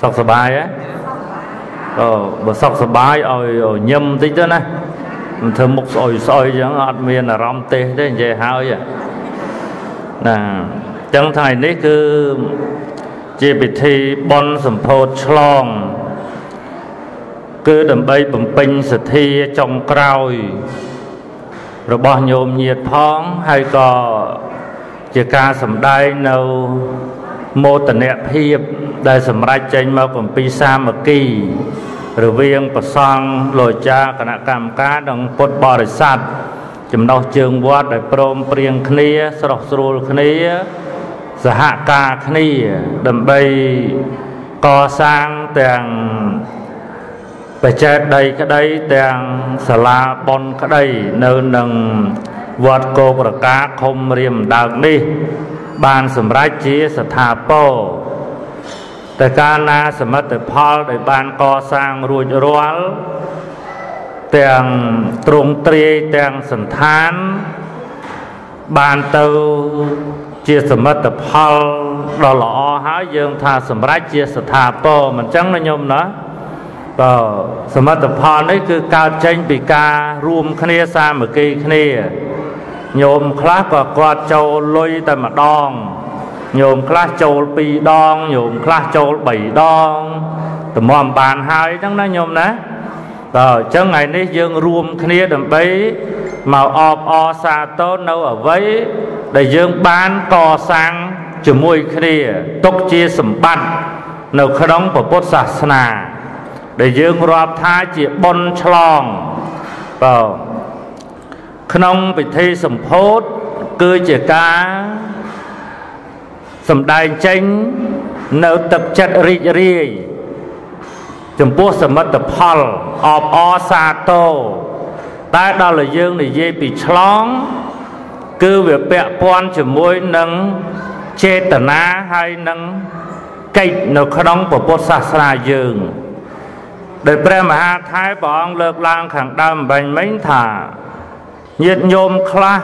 สกสบายเยอะบ่สกสบายเอายมติดด้วยนะมันเธอมุกซอยยังอัดเมียนรำเตะได้ใจหายอ่ะน่ะจังไทยนี่คือเจปิธีบนสมโพธิฉลองคือดำใบปมปิงสถีจงกรอยระบอบโยมเยียดพ้องให้ก่อเจกาสำได้เนาโมตเนเพียบได้สำไรเจนมาปมปีสามกีหรือเวียงประซองโลจาคณะกรรมการดังปดบริษัทจำนวนเชิงวัดได้พร้อมเปรียงคณีสรสรูลคณีสหกาคณีดำใบก่อสร้างแต่งไปแจกใดก็ได้แต่งสลาบนก็ได้เนินหนึ่งวัดโกประกาคมเรียมดักนี้บานสมรจีสถาโปแต่การนาสมัติพอลได้บานก่อสร้างรูจรัวแต่งตรงเตรียแต่งสันทานบานเตาเจียสมัติพอลเราหล่อหาเยิงทาสมรัยเจียสถาโปมันจังนะโยมเนาะก็สมัติพอลนี่คือการเจนปิการวมคณีสามกีคณีโยมคลาสก็กอดโจลอยแต่มาดองโยมคลาสโจลปีดองโยมคลาสโจลใบดองแต่มอมบานหายจังนะโยมนะต่อเช้าไงนี่ยังรวมคณีดำไปมาออบอซาโตนเอาไว้ได้ยังบานก่อสร้างจมวยคณีตกเจียสมบัติในขนมประพุทธศาสนาได้ยังรอบท้าเจียบนฉลองต่อขนมปิธีสมโพธิคือเจียกาสมได้เจงในตึกจัดริเรียจำพวกสมัติพอลออบอซาโตแต่ดาวเลยยืนในเย่ปีฉลองคือเวียเปะปอนจมวยนังเจตนาให้นัง Kịch nó khá đóng của bố xa xa dương. Để bà mà thái bỏ ông lực lang khẳng đâm bành mến thả. Nhiệt nhôm khá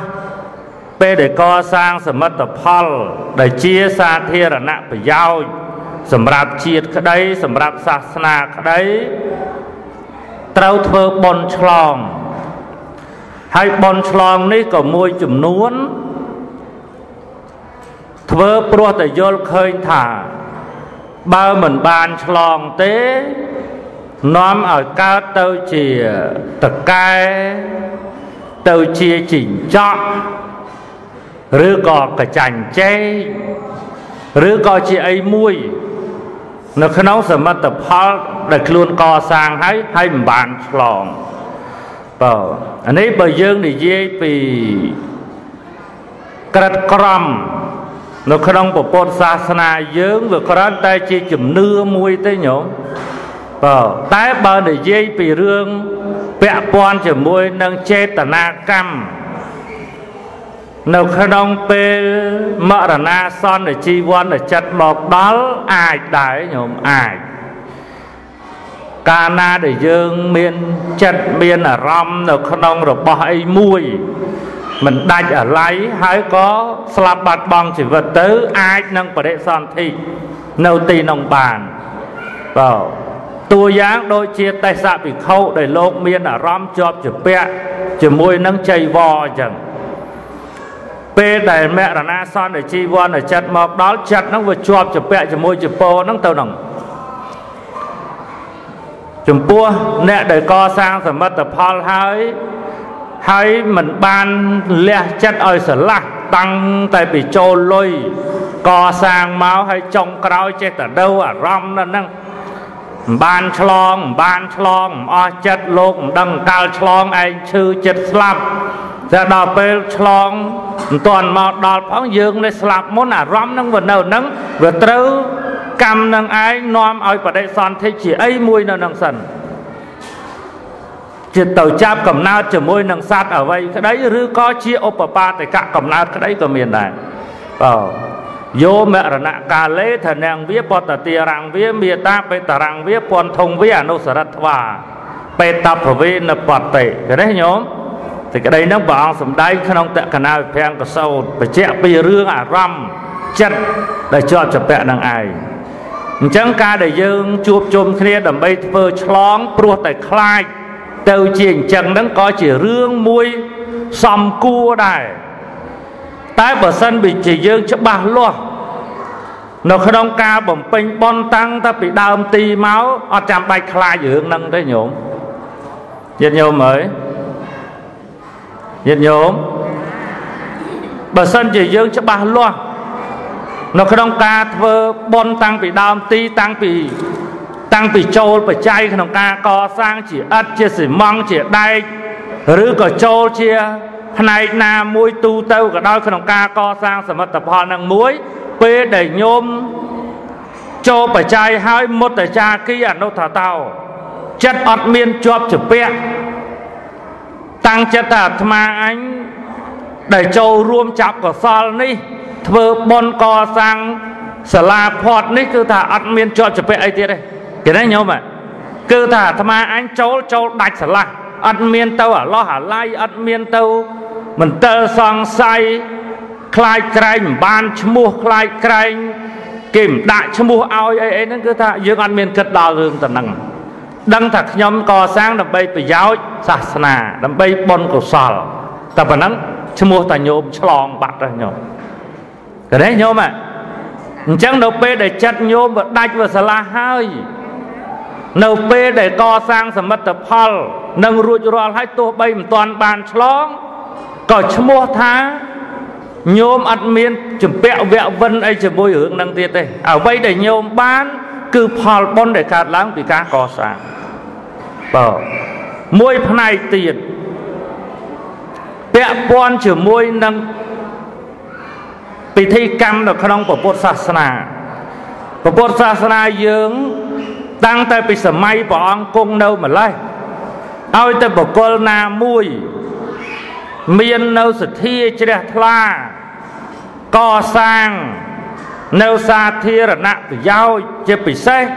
bê để co sang sở mất tập hồn. Để chia xa thê rả nạ bởi giao. Sở mạp chiết khá đấy, sở mạp xa xa khá đấy. Trâu thơ bồn chlong. Hay bồn chlong này có mùi chùm nuốn. Thơ bố tài dô khơi thả. Bao mình bàn chlong tế. Nóm ở cao tâu chìa tật cai. Tâu chìa chỉnh chọn. Rứ có cả chảnh cháy. Rứ có chìa ấy mùi. Nó khá nóng sở mất tập hóa. Đạch luôn co sang hay hay bàn chlong. Anh ấy bởi dương thì dễ bị kết cầm. Nó khá nóng bởi bột xa xa na dương. Vừa có rán tay chìa chùm nưa mùi tới nhổ. Tại bởi để dây bị rương vẹn bọn trở môi nâng chê tà na căm. Nếu khá đông bê mỡ tà na son để chi vốn để chất mọc đó. Ai đấy nhộm ai. Cả na để dương miên chất miên ở rong. Nếu khá đông rồi bỏ ấy mùi. Mình đạch ở lấy hãy có slap bạch bong chỉ vật tứ. Ai nâng bởi đệ son thị. Nếu tì nông bàn. Tùa giáng đôi chia tay xa bị khâu đầy lộn miên ở rõm chọp chữ bẹ chữ mùi nâng chây vò chẳng. Bê đầy mẹ là na son để chi vò để chặt mọc đó chặt nâng vừa chọp chữ bẹ chữ mùi chữ bò nâng tàu nâng. Chùm bua nẹ đầy co sang sở mất tập hồn hơi. Hơi mình ban lẹ chất ơi sở lạc tăng tay bị trô lôi. Co sang máu hay trông cao chết ở đâu ở rõm nâng. Bàn chlong, ơ chất lục, đăng cao chlong, anh chư chất slap. Giờ đòi bê chlong, toàn mọt đòi phóng dương này slap muốn à rõm nâng vừa nâu nâng. Vừa trâu, cầm nâng ái, nôm ôi bà đại son thế chỉ ấy mùi nâng nâng sần. Chỉ tàu chạp cầm nát chở mùi nâng sát ở vây. Cái đấy rư có chia ô bà ba tại cả cầm nát cái đấy cầm miền này. Vô mẹ rả nạ ca lê thả nàng viết bọt tà tìa ràng viết mìa ta bê tà ràng viết bọn thông viết nô sở rạch hòa. Bê tập hả viết nập bọt tệ. Cái đấy nhóm. Thì cái đấy nóng bảo ông xâm đáy khăn ông tệ khả nào bị phèng cơ sâu. Bà chẹo bì rương ả râm chất để cho bẹ nàng ai. Chẳng ca để dương chụp chùm khía đầm bây phơ chlóng bố tài khai. Tâu chiền chẳng nóng có chỉ rương mùi xòm cua đài. Tại bởi sân bị chỉ dương chấp bạc luôn. Nó khá đông ca bổng pênh bon tăng ta bị đau âm ti máu. Ở trăm bay khá dưỡng nâng thế nhộm. Nhiệt nhộm ấy. Nhiệt nhộm. Bởi sân chỉ dương chấp bạc luôn. Nó khá đông ca thơ bon tăng bị đau âm ti tăng bị trâu bởi chay khá đông ca co sang chỉ ất chia sỉ mong chỉ đai. Rứ có trâu chia. Này là mùi tu tâu cả đôi khả nông ca co sang sở mật tập hồn năng muối. Bê đầy nhôm cho bà chai hai một tài cha kia nô thả tàu. Chất ọt miên chụp chụp bẹ. Tăng chất thả thma ánh. Đầy châu ruông chọc của sol ní. Thơ bon co sang sở la phọt ní cứ thả ọt miên chụp chụp bẹ ấy tiết đây. Cái đấy nhôm ạ. Cứ thả thma ánh châu đạch sở la. Ất miên tâu ở lo hả lai Ất miên tâu. Mình tơ xong say khai kênh ban chmua khai kênh kìm đại chmua oi ấy nó cứ thả dương Ất miên kết đo dương tầm năng. Đăng thật nhóm co sáng đầm bây bởi giáo sạc sà đầm bây bôn cổ sòl. Tập vào nắng chmua ta nhôm chlong bạc ra nhôm. Cái đấy nhôm ạ. Chẳng đâu bê để chất nhôm và đạch và sà la hơi. Nâu bê để co sang sầm mất tập hol. Nâng rụi rõi hay tố bây một toàn bàn chlóng. Có chú mô thá. Nhôm ạt miên chùm bẹo vẹo vân ấy chùm bôi hướng năng tiết đây. Ở vây để nhôm bán. Cứ phò bôn để khát láng vì cá có sáng. Môi phần này tiền. Bẹo bôn chùm môi nâng. Vì thi căm được khá đông của bốt xa xa nà. Của bốt xa xa nà dưỡng. Tăng tay bị sở may bỏ ông cung đâu mà lấy. Ôi ta bảo cô na mùi. Miên nâu sở thia chế đẹp la. Co sang Nếu xa thịa rả nạ từ dao chế bị xe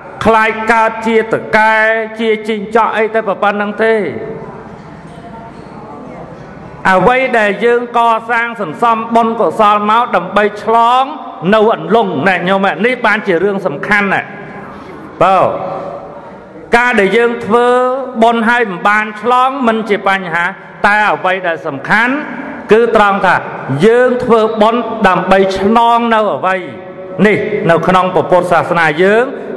Khai ca chia tử ca chia chinh cho ấy tới bà bà năng thế À vây đề dương co sang sẵn xăm bốn cổ xa máu đầm bây trông Nâu ẩn lùng này nhô mẹ ní bán chỉ rương sầm khăn này Bảo Ca đề dương thơ bốn hai bàn trông mình chỉ bà nhá Ta ở vây đề sầm khăn Cứ trọng thả dương thơ bốn đàm bày chân nào ở vầy Nì, nào khăn ông bộ bột xa xa dương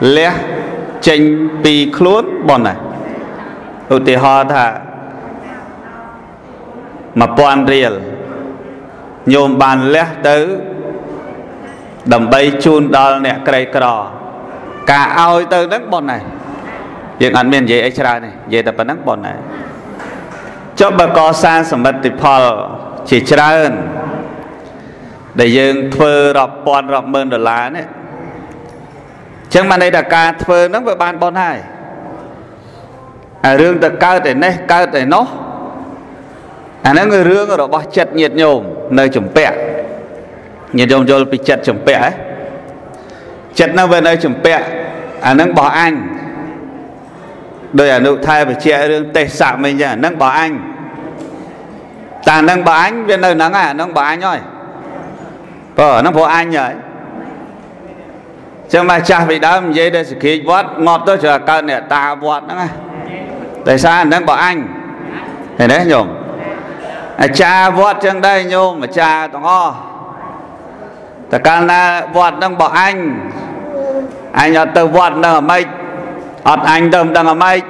Lé chênh bì khuôn bọn này Ủa thì họ thả Mà bọn riêng Nhôm bàn lé tới Đầm bay chun đo nè cây cỏ Cả ai tới đất bọn này Dường ảnh miền dễ ấy ra này Dễ tập vào đất bọn này Cho bà có sang sẵn bật thì phò Chỉ ra hơn Để dương thơ rộp bọn rộp mơn đồ lá này Chẳng mà này đã ca thơ nóng với bàn bọn hai À rương ta cao tới này cao tới nó À nó người rương rồi bỏ chật nhiệt nhồm Nơi chùm bẹ Nhiệt nhồm rồi bị chật chùm bẹ Chật nó về nơi chùm bẹ À nó bỏ anh Đôi à nụ thai phải chia rương tê sạm mình nha Nó bỏ anh Ta nó bỏ anh về nơi nắng à nó bỏ anh rồi Nó phổ anh rồi Chứ mà chả phải đâm dây đây sẽ khí vót ngọt tôi chờ cơn để ta vót nữa ngay Tại sao nó bảo anh Thế đấy nhồm Chả vót chân đây nhồm mà chả tổng o Tại cơn là vót nó bảo anh Anh ở từ vót nó ở mấy Ở anh đâm đang ở mấy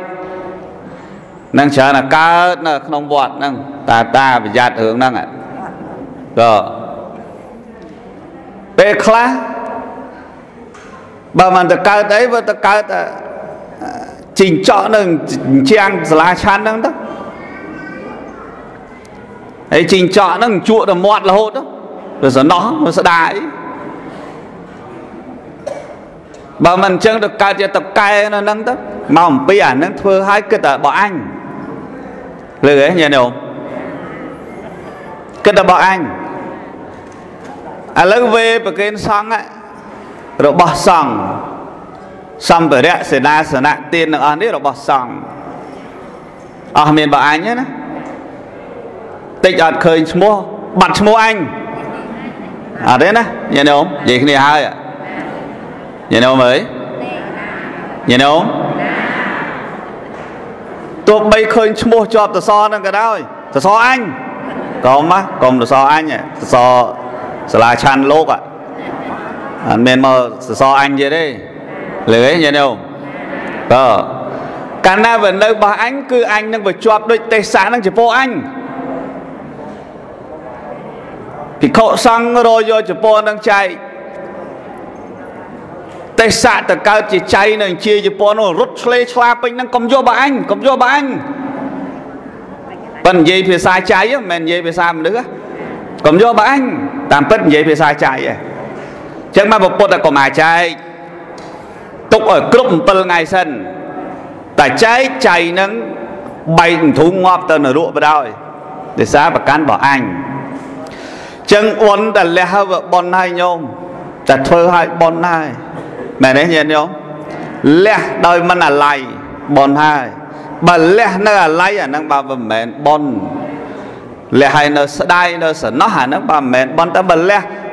Nó chờ là cơn nó không vót nó Ta phải giặt hướng nó ngay Rồi Bê khá Bà mà ta cao tới với ta cao ta Chỉnh chọn nâng Trang lá chán nâng đó Chỉnh chọn nâng chụa là mọt là hốt đó Rồi sẽ nó, rồi sẽ đáy Bà mà chẳng được cao cho tập cây nó nâng đó Mà ông bí ảnh nâng thưa hai cái ta bỏ anh Lời ấy nhờ nồng Cái ta bỏ anh À lấy về bởi kênh xong á Rồi bỏ xong Xong bởi rẽ sẽ đa sở nạ tiên được ơn đấy là bỏ xong. Ở miền bảo anh nhé. Tích ơn khơi mua, bật mua anh. Ở đấy nè, nhìn đúng không? Vậy thì hai ạ. Nhìn đúng không ấy? Nhìn đúng không? Tôi bây khơi mua cho tôi so nâng cả đôi. Tôi so anh. Còn mà, còn tôi so anh ạ. Tôi so, tôi là chăn lốt ạ. Ở miền mà tôi so anh vậy đấy. Lưới nhìn không? Đó. Cả na vẫn nơi bà anh cứ anh đang vừa chọc đôi tê sáng đang chỉ vô anh. Thì cậu xong rồi rồi chỉ vô đang chạy. Tê sáng tất cả chỉ chạy nên chia chỉ vô nó rút lê xoa bình đang cầm vô bà anh, cầm vô bà anh. Vẫn dây phía xa cháy á, mình dây phía xa mình đứa. Cầm vô bà anh, tạm tất dây phía xa cháy á. Chắc mà một bột là cầm ai cháy. Túc ở cục bờ ngày sân, tại cháy cháy nâng bay thú ngọp tờ nở rụa vào đôi, để xa và cán bỏ anh. Chân uốn đã lẽ vợ bọn này nhôm, đã thơ hai bọn này, mẹ đấy nhìn nhôm, lẽ đôi mà là lầy bọn hai, bà lẽ nó là lầy à nâng bà vầm mẹ bọn, lẽ hai nó sẽ đai nó sẽ nó hả nâng bà mẹ bọn ta bà lẽ,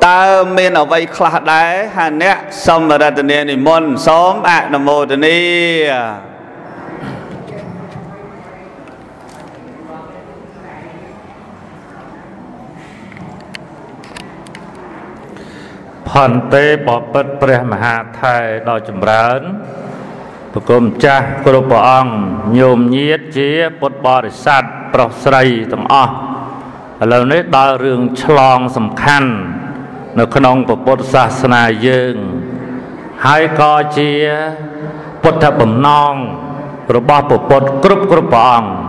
Ta mình ở vây khóa đáy hà nét xong rồi ra tình yên thì môn xóm ạ nằm mô tình yên. Phần tế bỏ bất bệ mà hạ thầy đòi chùm rớn. Bộ cơm chắc cô đô bỏ ông nhôm nhiết chế bột bò để sát bọc sầy tầm ọ. Lâu nế đòi rừng chlong sầm khăn. Nó không có bột xa xa nà dương. Hãy có chia bột thập bẩm nông. Rồi bỏ bột cúp bỏ ông.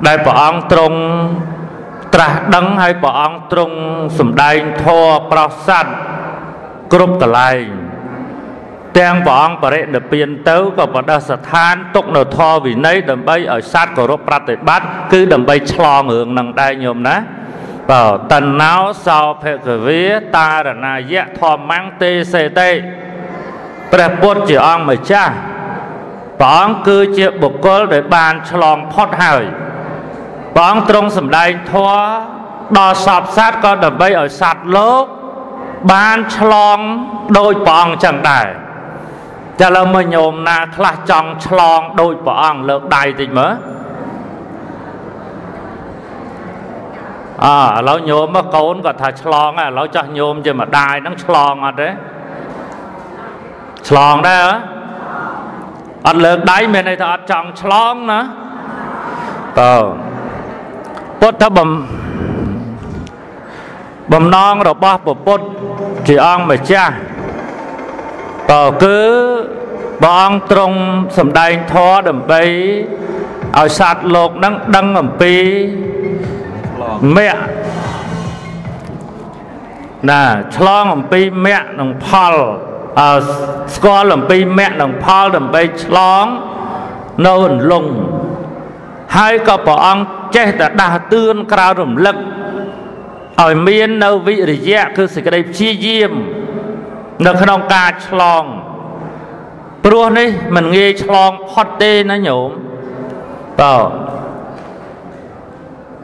Đại bỏ ông trung trả đấng hay bỏ ông trung xùm đành thô bảo sát cúp tà lành. Tiếng bỏ ông bà rệ đập biên tấu có bỏ đa sát than tục nở thô vì nấy đầm bây ở sát cổ rốt bạc tệ bát. Cứ đầm bây chlo ngưỡng nâng đai nhôm ná. Bảo tần áo sao phê cửa vía ta là nà dạ thò mang tê xê tê. Bà bốt chỉ ông mà cha. Bảo ông cư chịu bộ cốt để bàn cho lòng phót hỏi. Bảo ông trông xâm đáy thua đò sọp sát có đầm bây ở sát lốt. Bàn cho lòng đôi bảo ông chẳng đài. Chà là mà nhồm nà khá chồng cho lòng đôi bảo ông lợp đài tình mớ. Lão nhôm mà cốn có thả chlong á, lão chắc nhôm chứ mà đai nóng chlong á đấy. Chlong đấy á. Ất lực đáy mình này thì ất chồng chlong nữa. Bốt thả bầm non rồi bó bột chỉ ông mà cha. Cứ bó ông trung xâm đáy thó đầm bấy. Ở sát lột đăng ẩm bí. Mẹ nè, chlong làm pi mẹ đồng Paul, score làm pi mẹ đồng Paul làm pi chlong, nô hình lùng, hai cặp bỏ ông che đã đa tương cao rụm lực, ở miền nô vị để dẹp cứ xịt cái đây chi diêm, nâng khăn ông ca chlong, bữa nay mình nghe chlong hot tê nó nhổm, tao.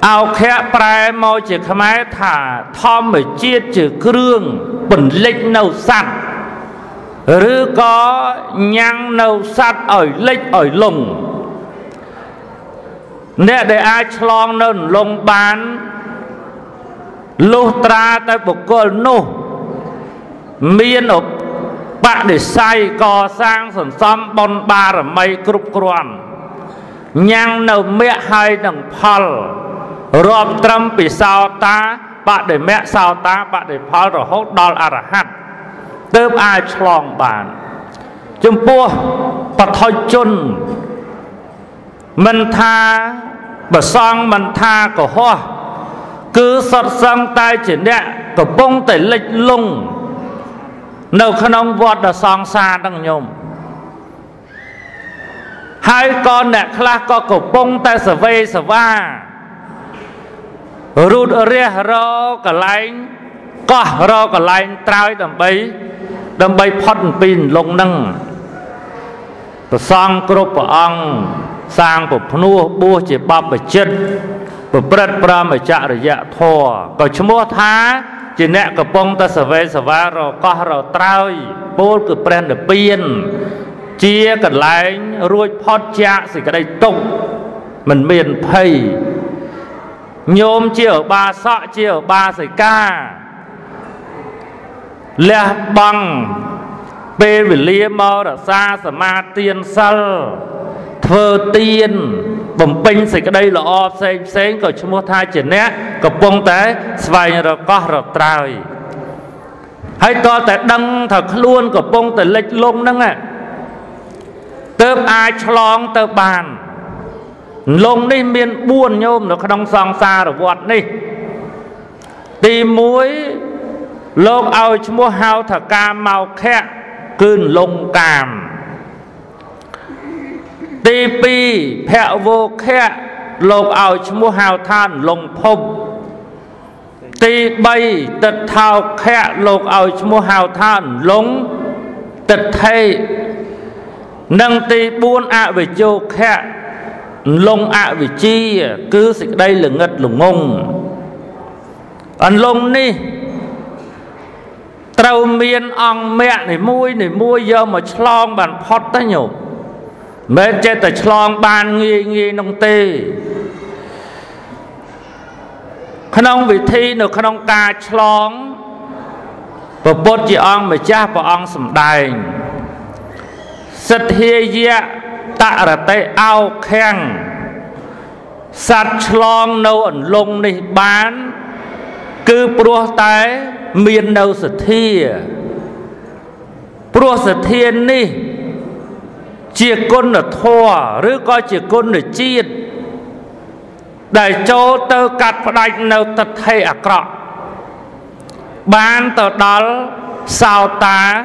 Áo khẽ bài mô chỉ khám ái thả thom bởi chiết chữ cương bẩn lịch nâu sẵn. Rứ có nhang nâu sát ở lịch ở lùng nè để ai chlong nâng lông bán lúc ta tới một cô nô miên ốp bạn để say cò sang sẵn xóm bon ba ở mây cục quan nhang nâu mẹ hai đằng phal rộp trâm bị sao ta bạn để mẹ sao ta bạn để phal rồi hốt đo à là hát tớp ai chlong bán chùm bố bà thôi chun mình tha bà xong mình tha của hoa cứ sọt xong tay chỉ đẹp của bông tẩy lịch lùng nâu khăn ông vọt là xong xa đằng nhôm hai con đẹp khá có cổ bông tay sở vây sở va rút ở rìa rô cả lánh có rô cả lánh trai đầm bấy phót bình lùng nâng bà xong cổ bà ông sang của nô bố chỉ bắp và chân và bật ra mà chạy rồi dạ thò còn chúng mua thá chỉ nè của bông ta sờ về rồi có rồi trao bố cứ pren được biên chia cả lái ruồi phật cha thì cái đây tung mình miền thầy nhôm chia ở ba sọ chia ở ba sợi ca lẹ bằng bê về lia mau đã xa sờ ma tiền sâu thơ tiên bẩm pinh xịt cái đây là o sen của chúng mua thai chỉ nét của bông té vài rồi có rồi trai hay to té đăng thật luôn của bông té lệch lông nâng à tớp ai chlong tớp bàn lông đi miên buồn nhôm nó không xong xa rồi vọt đi tìm muối lông ao chúng mua hao thật ca màu khẽ cơn lông càm tí pi phẹo vô khẽ lột ảo mua hào than lồng phông tí bay tật thao khẽ lột ảo mua hào than lống tật thay nâng tí buôn ạ về châu khẽ lông ạ về chi cứ xịt đây là ngật lùng ngông ăn lông ni trâu miên ong mẹ này mũi giờ mà chlong bàn phót ta nhổ mấy chết tại chlong ban nghi nghi nông tê khăn ông vị thi nữa khăn ông ca chlong và bốt chị ông mà cha và ông sầm đài sật hia ya tạ ra tay ao kheng sạt chlong nâu ẩn lông này bán cứ bùa tay miền nâu sật hia bùa sật hia ni chia côn là thua, rứa coi chia côn là chiết, đại châu tơ cắt và đại nâu tật hay ác rọ, ban tờ đó sao ta,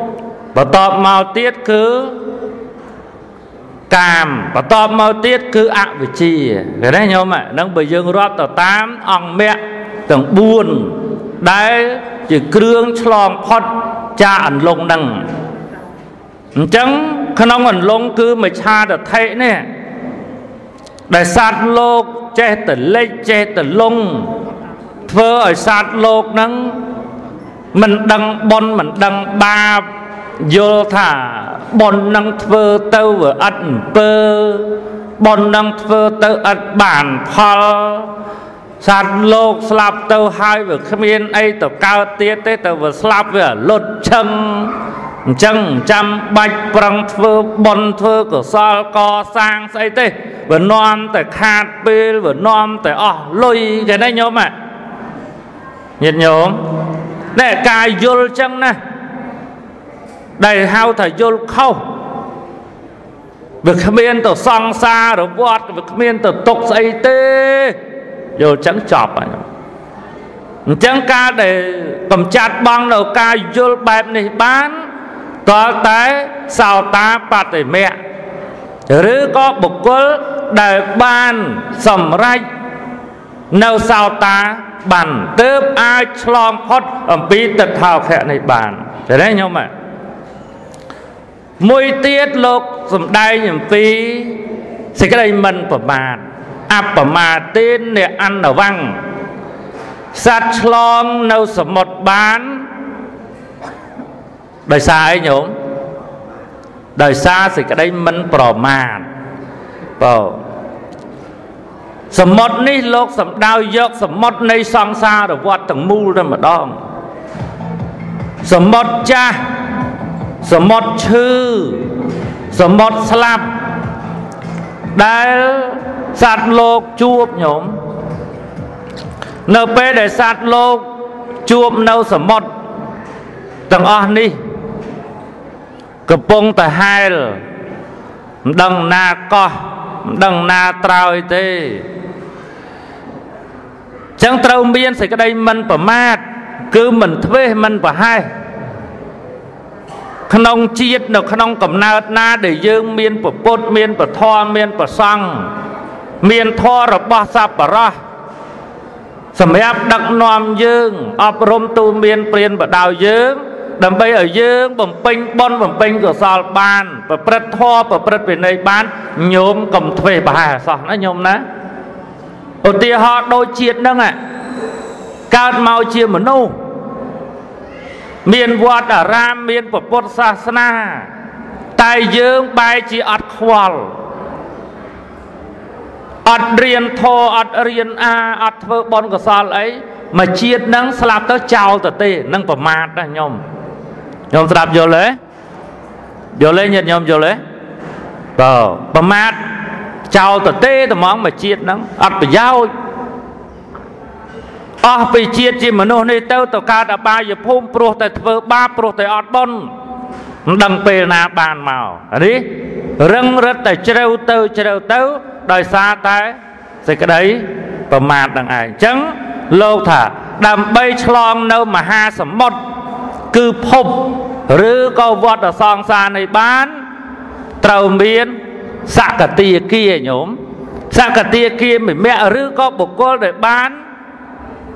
và tọa màu tiết cứ càm và tọa màu tiết cứ ạ với chi cái đấy nhau mà đang bởi dương rộp tàu tam ong mẹ tầng buồn đấy chỉ cương chlong phật cha ẩn lông đằng chẳng khăn ông ẩn lông cứ mà cha đã thấy nè để sát lô che tờ lê che tờ lông thơ ở sát lô nắng mình đăng bon mình đăng ba vô thả bon năng thơ tâu vừa ẩn bơ bon năng thơ tâu ẩn bản phal sát lô slap tàu hai vừa khmien ấy tàu cao tiết tới tàu vừa slap vừa lột chân chân trăm bạch bằng thưa bon thưa của sao co sang say tê vừa non tại khát bê vừa non tại lôi cái này nhóm ạ nhiệt nhóm này cài vô chân này đầy hao thầy vô khâu vừa khmien tàu song xa rồi vót vừa khmien tàu tục say tê vô chẳng chọp à chẳng ca để cầm chặt băng đầu ca vô bẹp này bán có tới sao ta bát để mẹ rứ có bục cớ đời ban sầm rai nâu sao ta bàn tớp ai chlom phốt ẩm pi tật thảo khẽ này bàn thế đấy nhau mà môi tiết lục sầm đai nhầm pi sẽ cái đây mình bẩm mạt áp bẩm mạt tên để ăn ở văng sát chlom nâu sầm một bán đời xa ấy nhổm đời xa thì cái đây mình bỏ màn vào sầm mốt ní lột sầm đau dốc sầm mốt ní xong xa rồi qua tầng mưu ra mà đong sầm mốt cha sầm mốt chư sầm mốt slap đấy sát lột chuộc nhổm nợ pe để sát lột chuộc nâu sầm mốt tầng on đi cặp bông tài hai rồi đằng na co đằng na trao thế chẳng trâu miên thì cái đây mình phải mát cứ mình thuê mình phải hai khăn ông chiết được khăn ông cầm na na để dương miên phải cốt miên phải thoa miên phải xăng miên thoa rồi bao xa phải ra sầm ép đặc nòm dương ấp rôm tu miên tiền và đào dương đầm bay ở dương bẩm pinh bon bẩm pinh của sal ban và prết thoa và prết về này ban nhôm cầm thuê bà sọ nó nhôm ná ở tia họ đôi chiết nâng ạ cao mau chia một nô miền vua đã ra miền của bột sa na tài dương bay chỉ ắt khoal ắt riêng thô ắt riêng a ắt vợ bon của sal ấy mà chiết nâng slap tới chào tới tê nâng bẩm mạt đó nhôm nhom sạp vô lễ nhiệt nhom vô lễ, bờ bờ mát, chào tờ tê tờ món mà chiết nắng, ắt phải giao, ắt phải chiết chi mà nô này tao tờ cá đã ba giờ phun pro tại vợ ba pro tại ọt bon, đằng pê na bàn màu, đi, răng rớt tại treo tao, đòi xa tay, thì cái đấy, bờ mát đằng ảnh trắng, lâu thả, đầm bay chlong đâu mà ha sẩm mốt cứ phục rứ câu vọt ở song xa này bán trầu miên xạ cả tia kia nhổm xạ cả tia kia mình mẹ rứ có bột cô để bán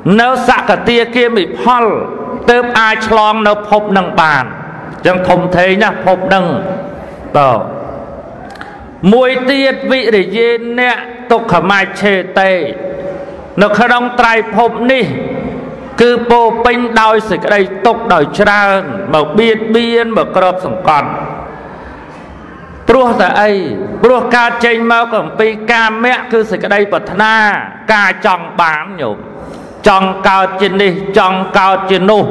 nếu xạ cả tia kia mình phol tớp ai chlong nó phục nâng bàn chẳng không thấy nhá phục nâng tờ mùi tiết vị để dên nè tục khả mai chê tê nó khả đông trai phục ni cứ bố bênh đôi sẽ cái đây tục đòi trang mà biên biên mà cọp sống còn bố ta ấy bố ca chênh mau còn bị ca mẹ cứ sẽ cái đây bật na ca chong bán nhộm chong cao trên đi chong cao trên nô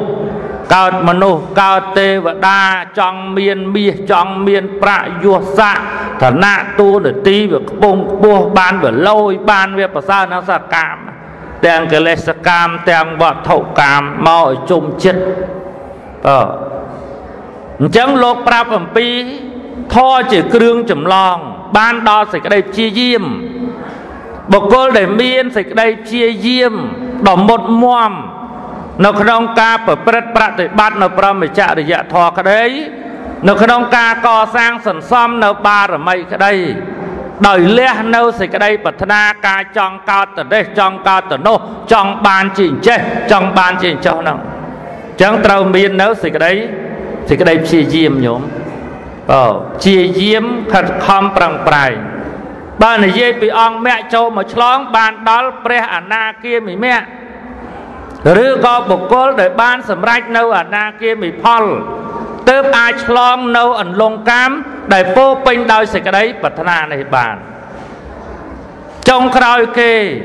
cao mà nô cao tê và đa chong miên pra vua xạ thả nạ tu để tí và bông bố ban và lôi ban về bà sao nó xa cảm đang cái lệ cam đang vợ thậu cam mau ở chung chết chẳng lột pra phẩm pi tho chỉ kêu chấm lòng ban đo thì cái đây chia diêm bọc cô để miên thì cái đây chia diêm đỏ một muam nó không ca bờ bết pra thì bắt nó pra mới chạy để dạ thò cái đấy nó không ca co sang sần xóm nó ba rồi mày cái đây đời lẽ nâu thì cái đây bật na ca trong cao từ đây trong cao từ nô trong ban chỉnh chế trong ban chỉnh cho nào chẳng trâu miên nấu thì cái đây chia diêm nhổm chia diêm thật khom bằng bài ban này dây bị ong mẹ châu mà chóng ban đó pre na kia mì mẹ rứa có bục cô để ban sầm rách nâu na kia mì phol tớp ai chóng nâu ẩn long cam đại phô pênh đôi sẽ cái đấy bật na này bàn trong khơi kê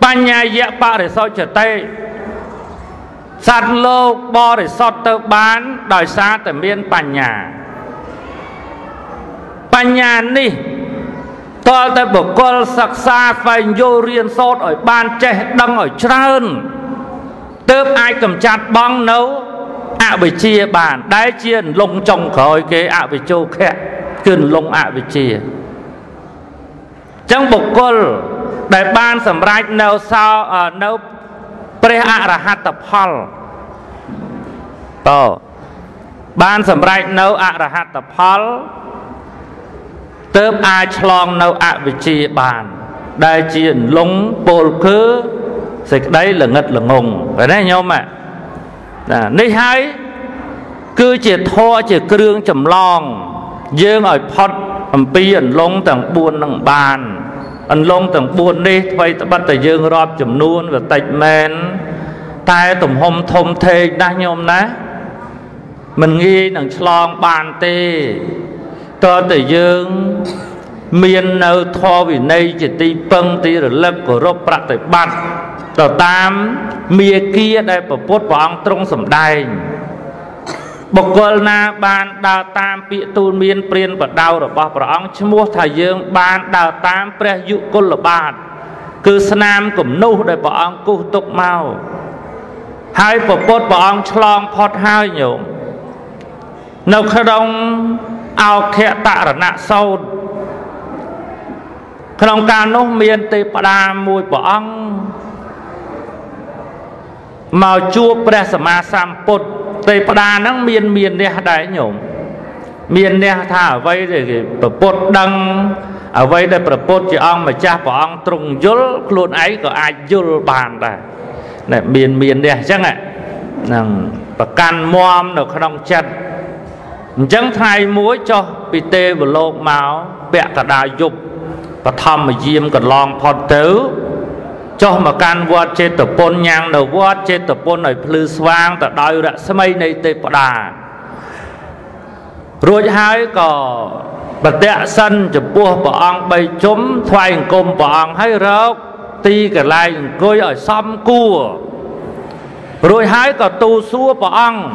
ban nhà dẹp ba để soi trở tay sát lô bo để soi tơ bán đòi xa từ miền ban nhà ní to tới bộ col sạc xa phải vô riêng sốt ở ban che đăng ở trơn tớp ai cầm chặt bong nấu ạ bị chia bàn đáy chia lông trong khói cái ạ bị châu khẽ cơn lông ạ bị chia chẳng bộc côn đại ban sầm rách nâu sao ở nâu pre ạ là hạt tập hal Ban sầm rạch nấu ạ ra hạt tập hol Tớp ai chlong nấu ạ vị trí bàn Đại chiến lũng bồn khứ Dịch đấy là ngất là ngùng Vậy đấy nhóm ạ Này hay Cứ chỉ thoa chỉ cương chầm lòng Dương ở phật Hầm pi ảnh lũng tầng buôn nặng bàn Ảnh lũng tầng buôn đi Vậy ta bắt ta dương rộp chầm nuôn Và tạch mến Tai tùm hôm thông thê Đấy nhóm ná Mình nghi nặng chlong bàn tê Cho ta dương Miên nâu thoa vì nay Chỉ ti bâng ti rồi lớp Của rốt bạc tới bạc Tàu tam Mìa kia đây Bà bốt bà ông trung sầm đài Bà cô na Bạn đào tam Bị tu miên priên Bà đào bà ông Chứ mua thầy dương Bạn đào tam Bà dụ cô là bạn Cứ sân nam Cũng nâu Để bà ông Cú tục mau Hai bà bốt bà ông Chlong phót hai nhộm Nâu khá đông Ao khẽ tạ rả nạ sâu Khá đông ca nốt miên Tê bà đà mùi bà ông Màu chua bà sả ma xăm bột Tây bà đà nắng miên nè đáy nhổm Miên nè thả ở vây để bà bột đăng Ở vây để bà bột chị ông mà cha bà ông trùng dốt Luôn ấy có ai dốt bàn này Miên nè chắc ạ Bà can mòm nó khá đông chân Chẳng thay muối cho Bị tê bà lô máu Bẹ cả đá dục Bà thăm mà diêm cả lòng phọt tứ Cho mà can vọt chế tập bốn nhang đầu vọt chế tập bốn này phư xoang Tại đòi đã xe mây này tế bà đà Rồi hãy có Bà tẹ sân chụp bùa bà ông bay chấm Thoài hình cùng bà ông hay rớt Ti cả lại gối ở xóm cua Rồi hãy có tu xua bà ông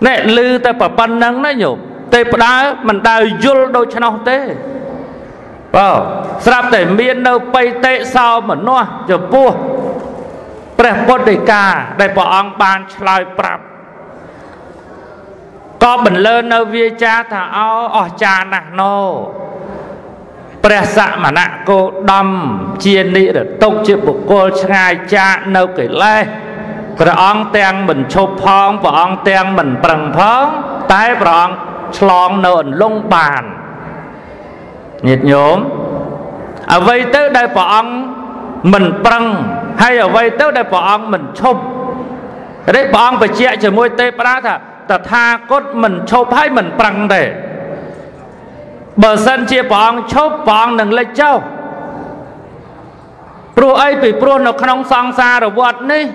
Nè lưu tớ bà bân nâng nó nhục Tớ bà đá mình ta dụl đôi cho nó tế Sạp tẩy miên đâu bây tệ sao mà nó Giờ bố Bà bố đầy cả Đại bà ông bàn chlai bạp Có bình lơn ở viê cha thả áo Ở cha nạc nô Bà sạ mà nạ cô đâm Chia nị để tông chiếc bộ cô Ngài cha nâu kể lê Bà ông tên mình chụp phong Bà ông tên mình bằng phong Tại bà ông chlong nâu ẩn lông bàn Nhiệt nhóm Ở vây tới đây bà ông Mình bằng Hay ở vây tới đây bà ông mình chụp Ở đây bà ông phải chạy cho môi tê bà thả Tà tha cốt mình chụp hay mình bằng để Bờ sân chia bà ông chụp Bà ông nâng lệch châu Pru ấy bị pru nó không xong xa rồi vọt ní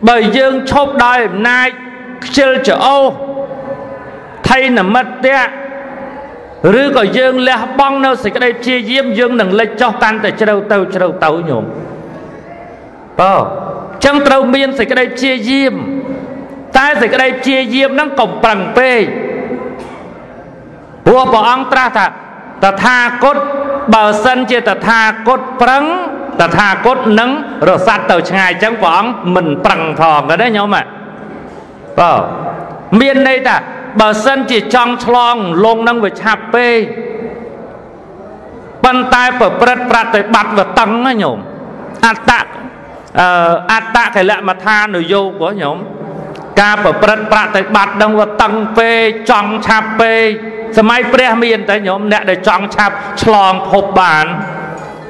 Bởi dương chụp đòi hôm nay Chil cho ô Thay nở mất tê Rứ có dương lẽ bóng nâu Sẽ đây chia diêm dương nâng lệch cho tan Tại chế đâu tấu nhộm Chẳng trâu miên sẽ đây chia diêm Ta sẽ đây chia diêm Nâng cổng bằng phê Vua bỏ ông ta thật Ta tha cốt Bảo sân chia ta tha cốt bằng Ta tha cốt nâng Rồi sát tàu chai chẳng bỏ ông Mình bằng phòng rồi đấy nhóm ạ Miên đây ta Bà sân chỉ trong chlong lông nâng với chạp bê Bần tay bởi bật bật tới bật và tăng á nhổm Át tạ cái lạ mà tha nửa dâu của nhổm Cá bởi bật bật tới bật nâng và tăng bê Trong chạp bê Sẽ máy bê miên tới nhổm nẹ để trong chạp chlong hộp bàn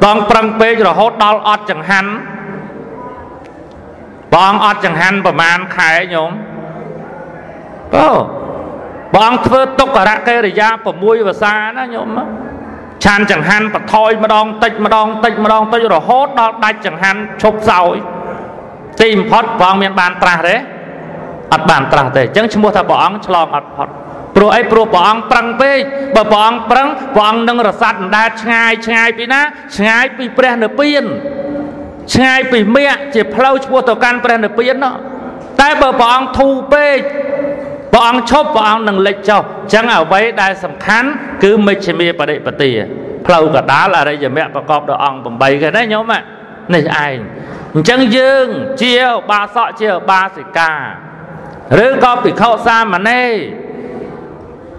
Bóng prăng bê rồi hốt đọt ọt chẳng hắn. Bóng ọt chẳng hắn bẩm án khai nhung. Bọn thơ tốc ở ra kê rồi ra bỏ mùi và xa đó nhộm á. Chàn chẳng hàn bỏ thôi mà đong tích rồi hốt đó đạch chẳng hàn chụp dầu. Tìm phót bọn mình bàn trả đấy. Ất bàn trả đấy chẳng chứ mua thả bọn cho lòng ất phót. Bố ấy bố bọn prăng bê. Bởi bọn nâng rồi sát đá chẳng ai bí ná. Chẳng ai bí bè nửa biên. Chẳng ai bí mẹ chỉ pháu cho mua thảo can bè nửa biên đó. Tại bởi bọn thù bê. Bọn chốt bọn nâng lệch cho chẳng ở vấy đai sầm khán cứ mấy chế mê bà đệ bà tì lâu cả đá là đây giờ mẹ bà cọp đồ ong bầm bầy cái đấy nhóm ạ. Này ai chẳng dương chiều bà sọ chiều bà sĩ ca rưỡng có bị khâu xa mà nê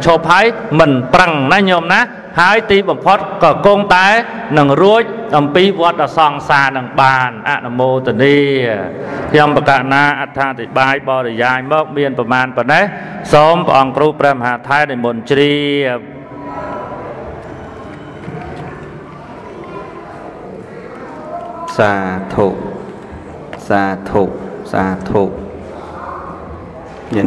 cho phái mình prăng na nhôm ná hái tí bẩm phật cờ công tái nằng ruồi âm pi vót ở song xa nằng bàn anh mô tần đi yam bậc na atha tị bài bò để dài mốc miên bẩm man bẩn đấy xóm bỏng kêu prem hà thái để mồn tri sa thụ nhện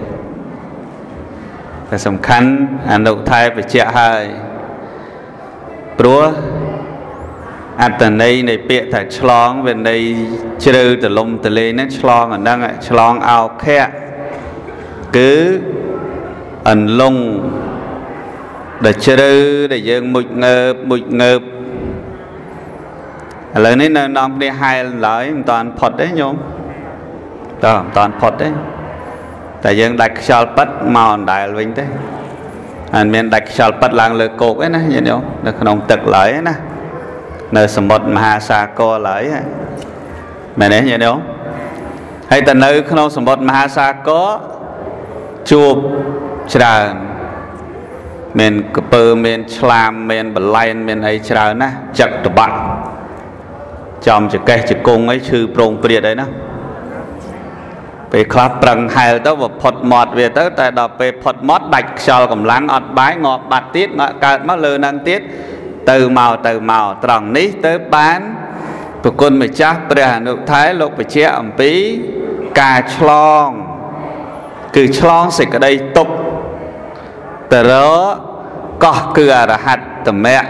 là sầm khăn anh đậu thai phải chẹt hơi, búa, anh từ đây này bịa thải chlong về đây chơi từ lông từ lên nó chlong anh đang ạ chlong ao khe, cứ ẩn lông để chơi để dừng mực ngợp, lời này là nòng đi hai lời toàn phật đấy nhôm, toàn phật đấy. Tại dân đặt xào bát màu đại vinh thế, anh miền đặt xào bát làng lừa cột ấy nè, nhìn nhau, nó không tật lưỡi nè, nó sầm bột mà xa co lưỡi, mày đấy nhìn nhau, hay tận nơi không sầm bột mà xa có chụp chờ, miền cờ miền slam miền bờ line miền ấy chờ nè, chặt tụt bận, chòm chặt cây chặt cung ấy chư prong bìa đấy nè. Về khắp bằng hai tớ và phật mọt về tớ tại đó về phật mọt bạch xào cầm láng ọt bái ngọt bạch tiết ngọt cạt mắt lơ năng tiết từ màu tròn ní tới bán tụi con mày chắc bây giờ nước thái lục phải che ẩm phí cà chlong cứ chlong xịt ở đây tục từ đó có cứ à hạt từ mẹ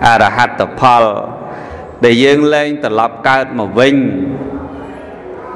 à hạt từ phật để dương lên từ lọc cạt mà vinh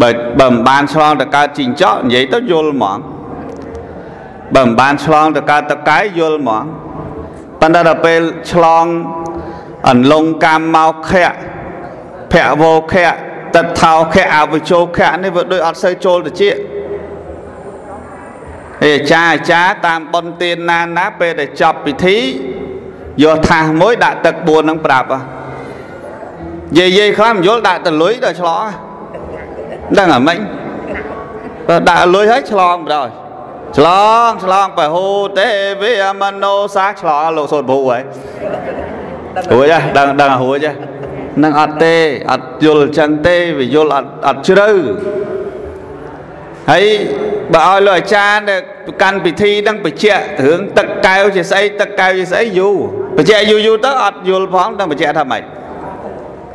បើមិនបានឆ្លងទៅកើតជីងចក់និយាយទៅយល់ហ្មងបើមិនបានឆ្លងទៅកើតតកាយយល់ហ្មងប៉ុន្តែដល់ពេលឆ្លងអន្លង់កាមមកខៈភវោខៈតថោខៈអវជោខៈនេះវាដូចអត់សូវចូលទៅជាអាចារ្យតាមបុណ្យទានណាពេលដែលចប់ពិធីយកថាសមួយដាក់ទឹកបួននឹងប្រាប់យាយខ្លះមិនយល់ដាក់តលុយដល់ឆ្លងដឹងអាមិញបើដាក់លុយហើយឆ្លងបណ្ដោយឆ្លងពហូទេវមនោសាឆ្លងលោកសូត្រព្រោះហើយរួចដឹងរួចហ្នឹងអត់ទេអត់យល់ចឹងទេវាយល់អត់ជ្រៅហើយបើឲ្យលោកអាចារ្យដែលកាន់ពិធីហ្នឹងបញ្ជាក់រឿងទឹកកែវជាស្អីយូរបញ្ជាក់យូរទៅអត់យល់ផងដល់បញ្ជាក់ថាម៉េច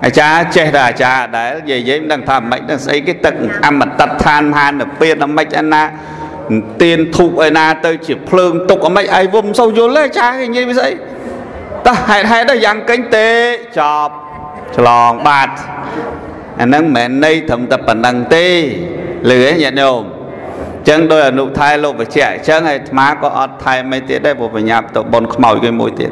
អាចារ្យចេះតែអាចារ្យដែលនិយាយមិនដឹងថាម៉េចហ្នឹងស្អីគេទឹកអមតដ្ឋានមហានិព្វានអាម៉េចអាណាទៀនធូបឯណាទៅជាភ្លើងទុកអាម៉េចឯវុំសូវយល់ទេអាចារ្យគេនិយាយវាស្អីតោះហេតុដល់យ៉ាងកេងទេចប់ឆ្លងបាត់អាហ្នឹងមិនមែនន័យត្រឹមតែប៉ុណ្្នឹងទេលឺញាតិញោមចឹងដោយអនុថែលោកបច្ចៈចឹងឯអាត្មាក៏អត់ថែមិនទៀតដែរព្រោះបញ្ញាប់ទៅបនខ្មោចគេមួយទៀត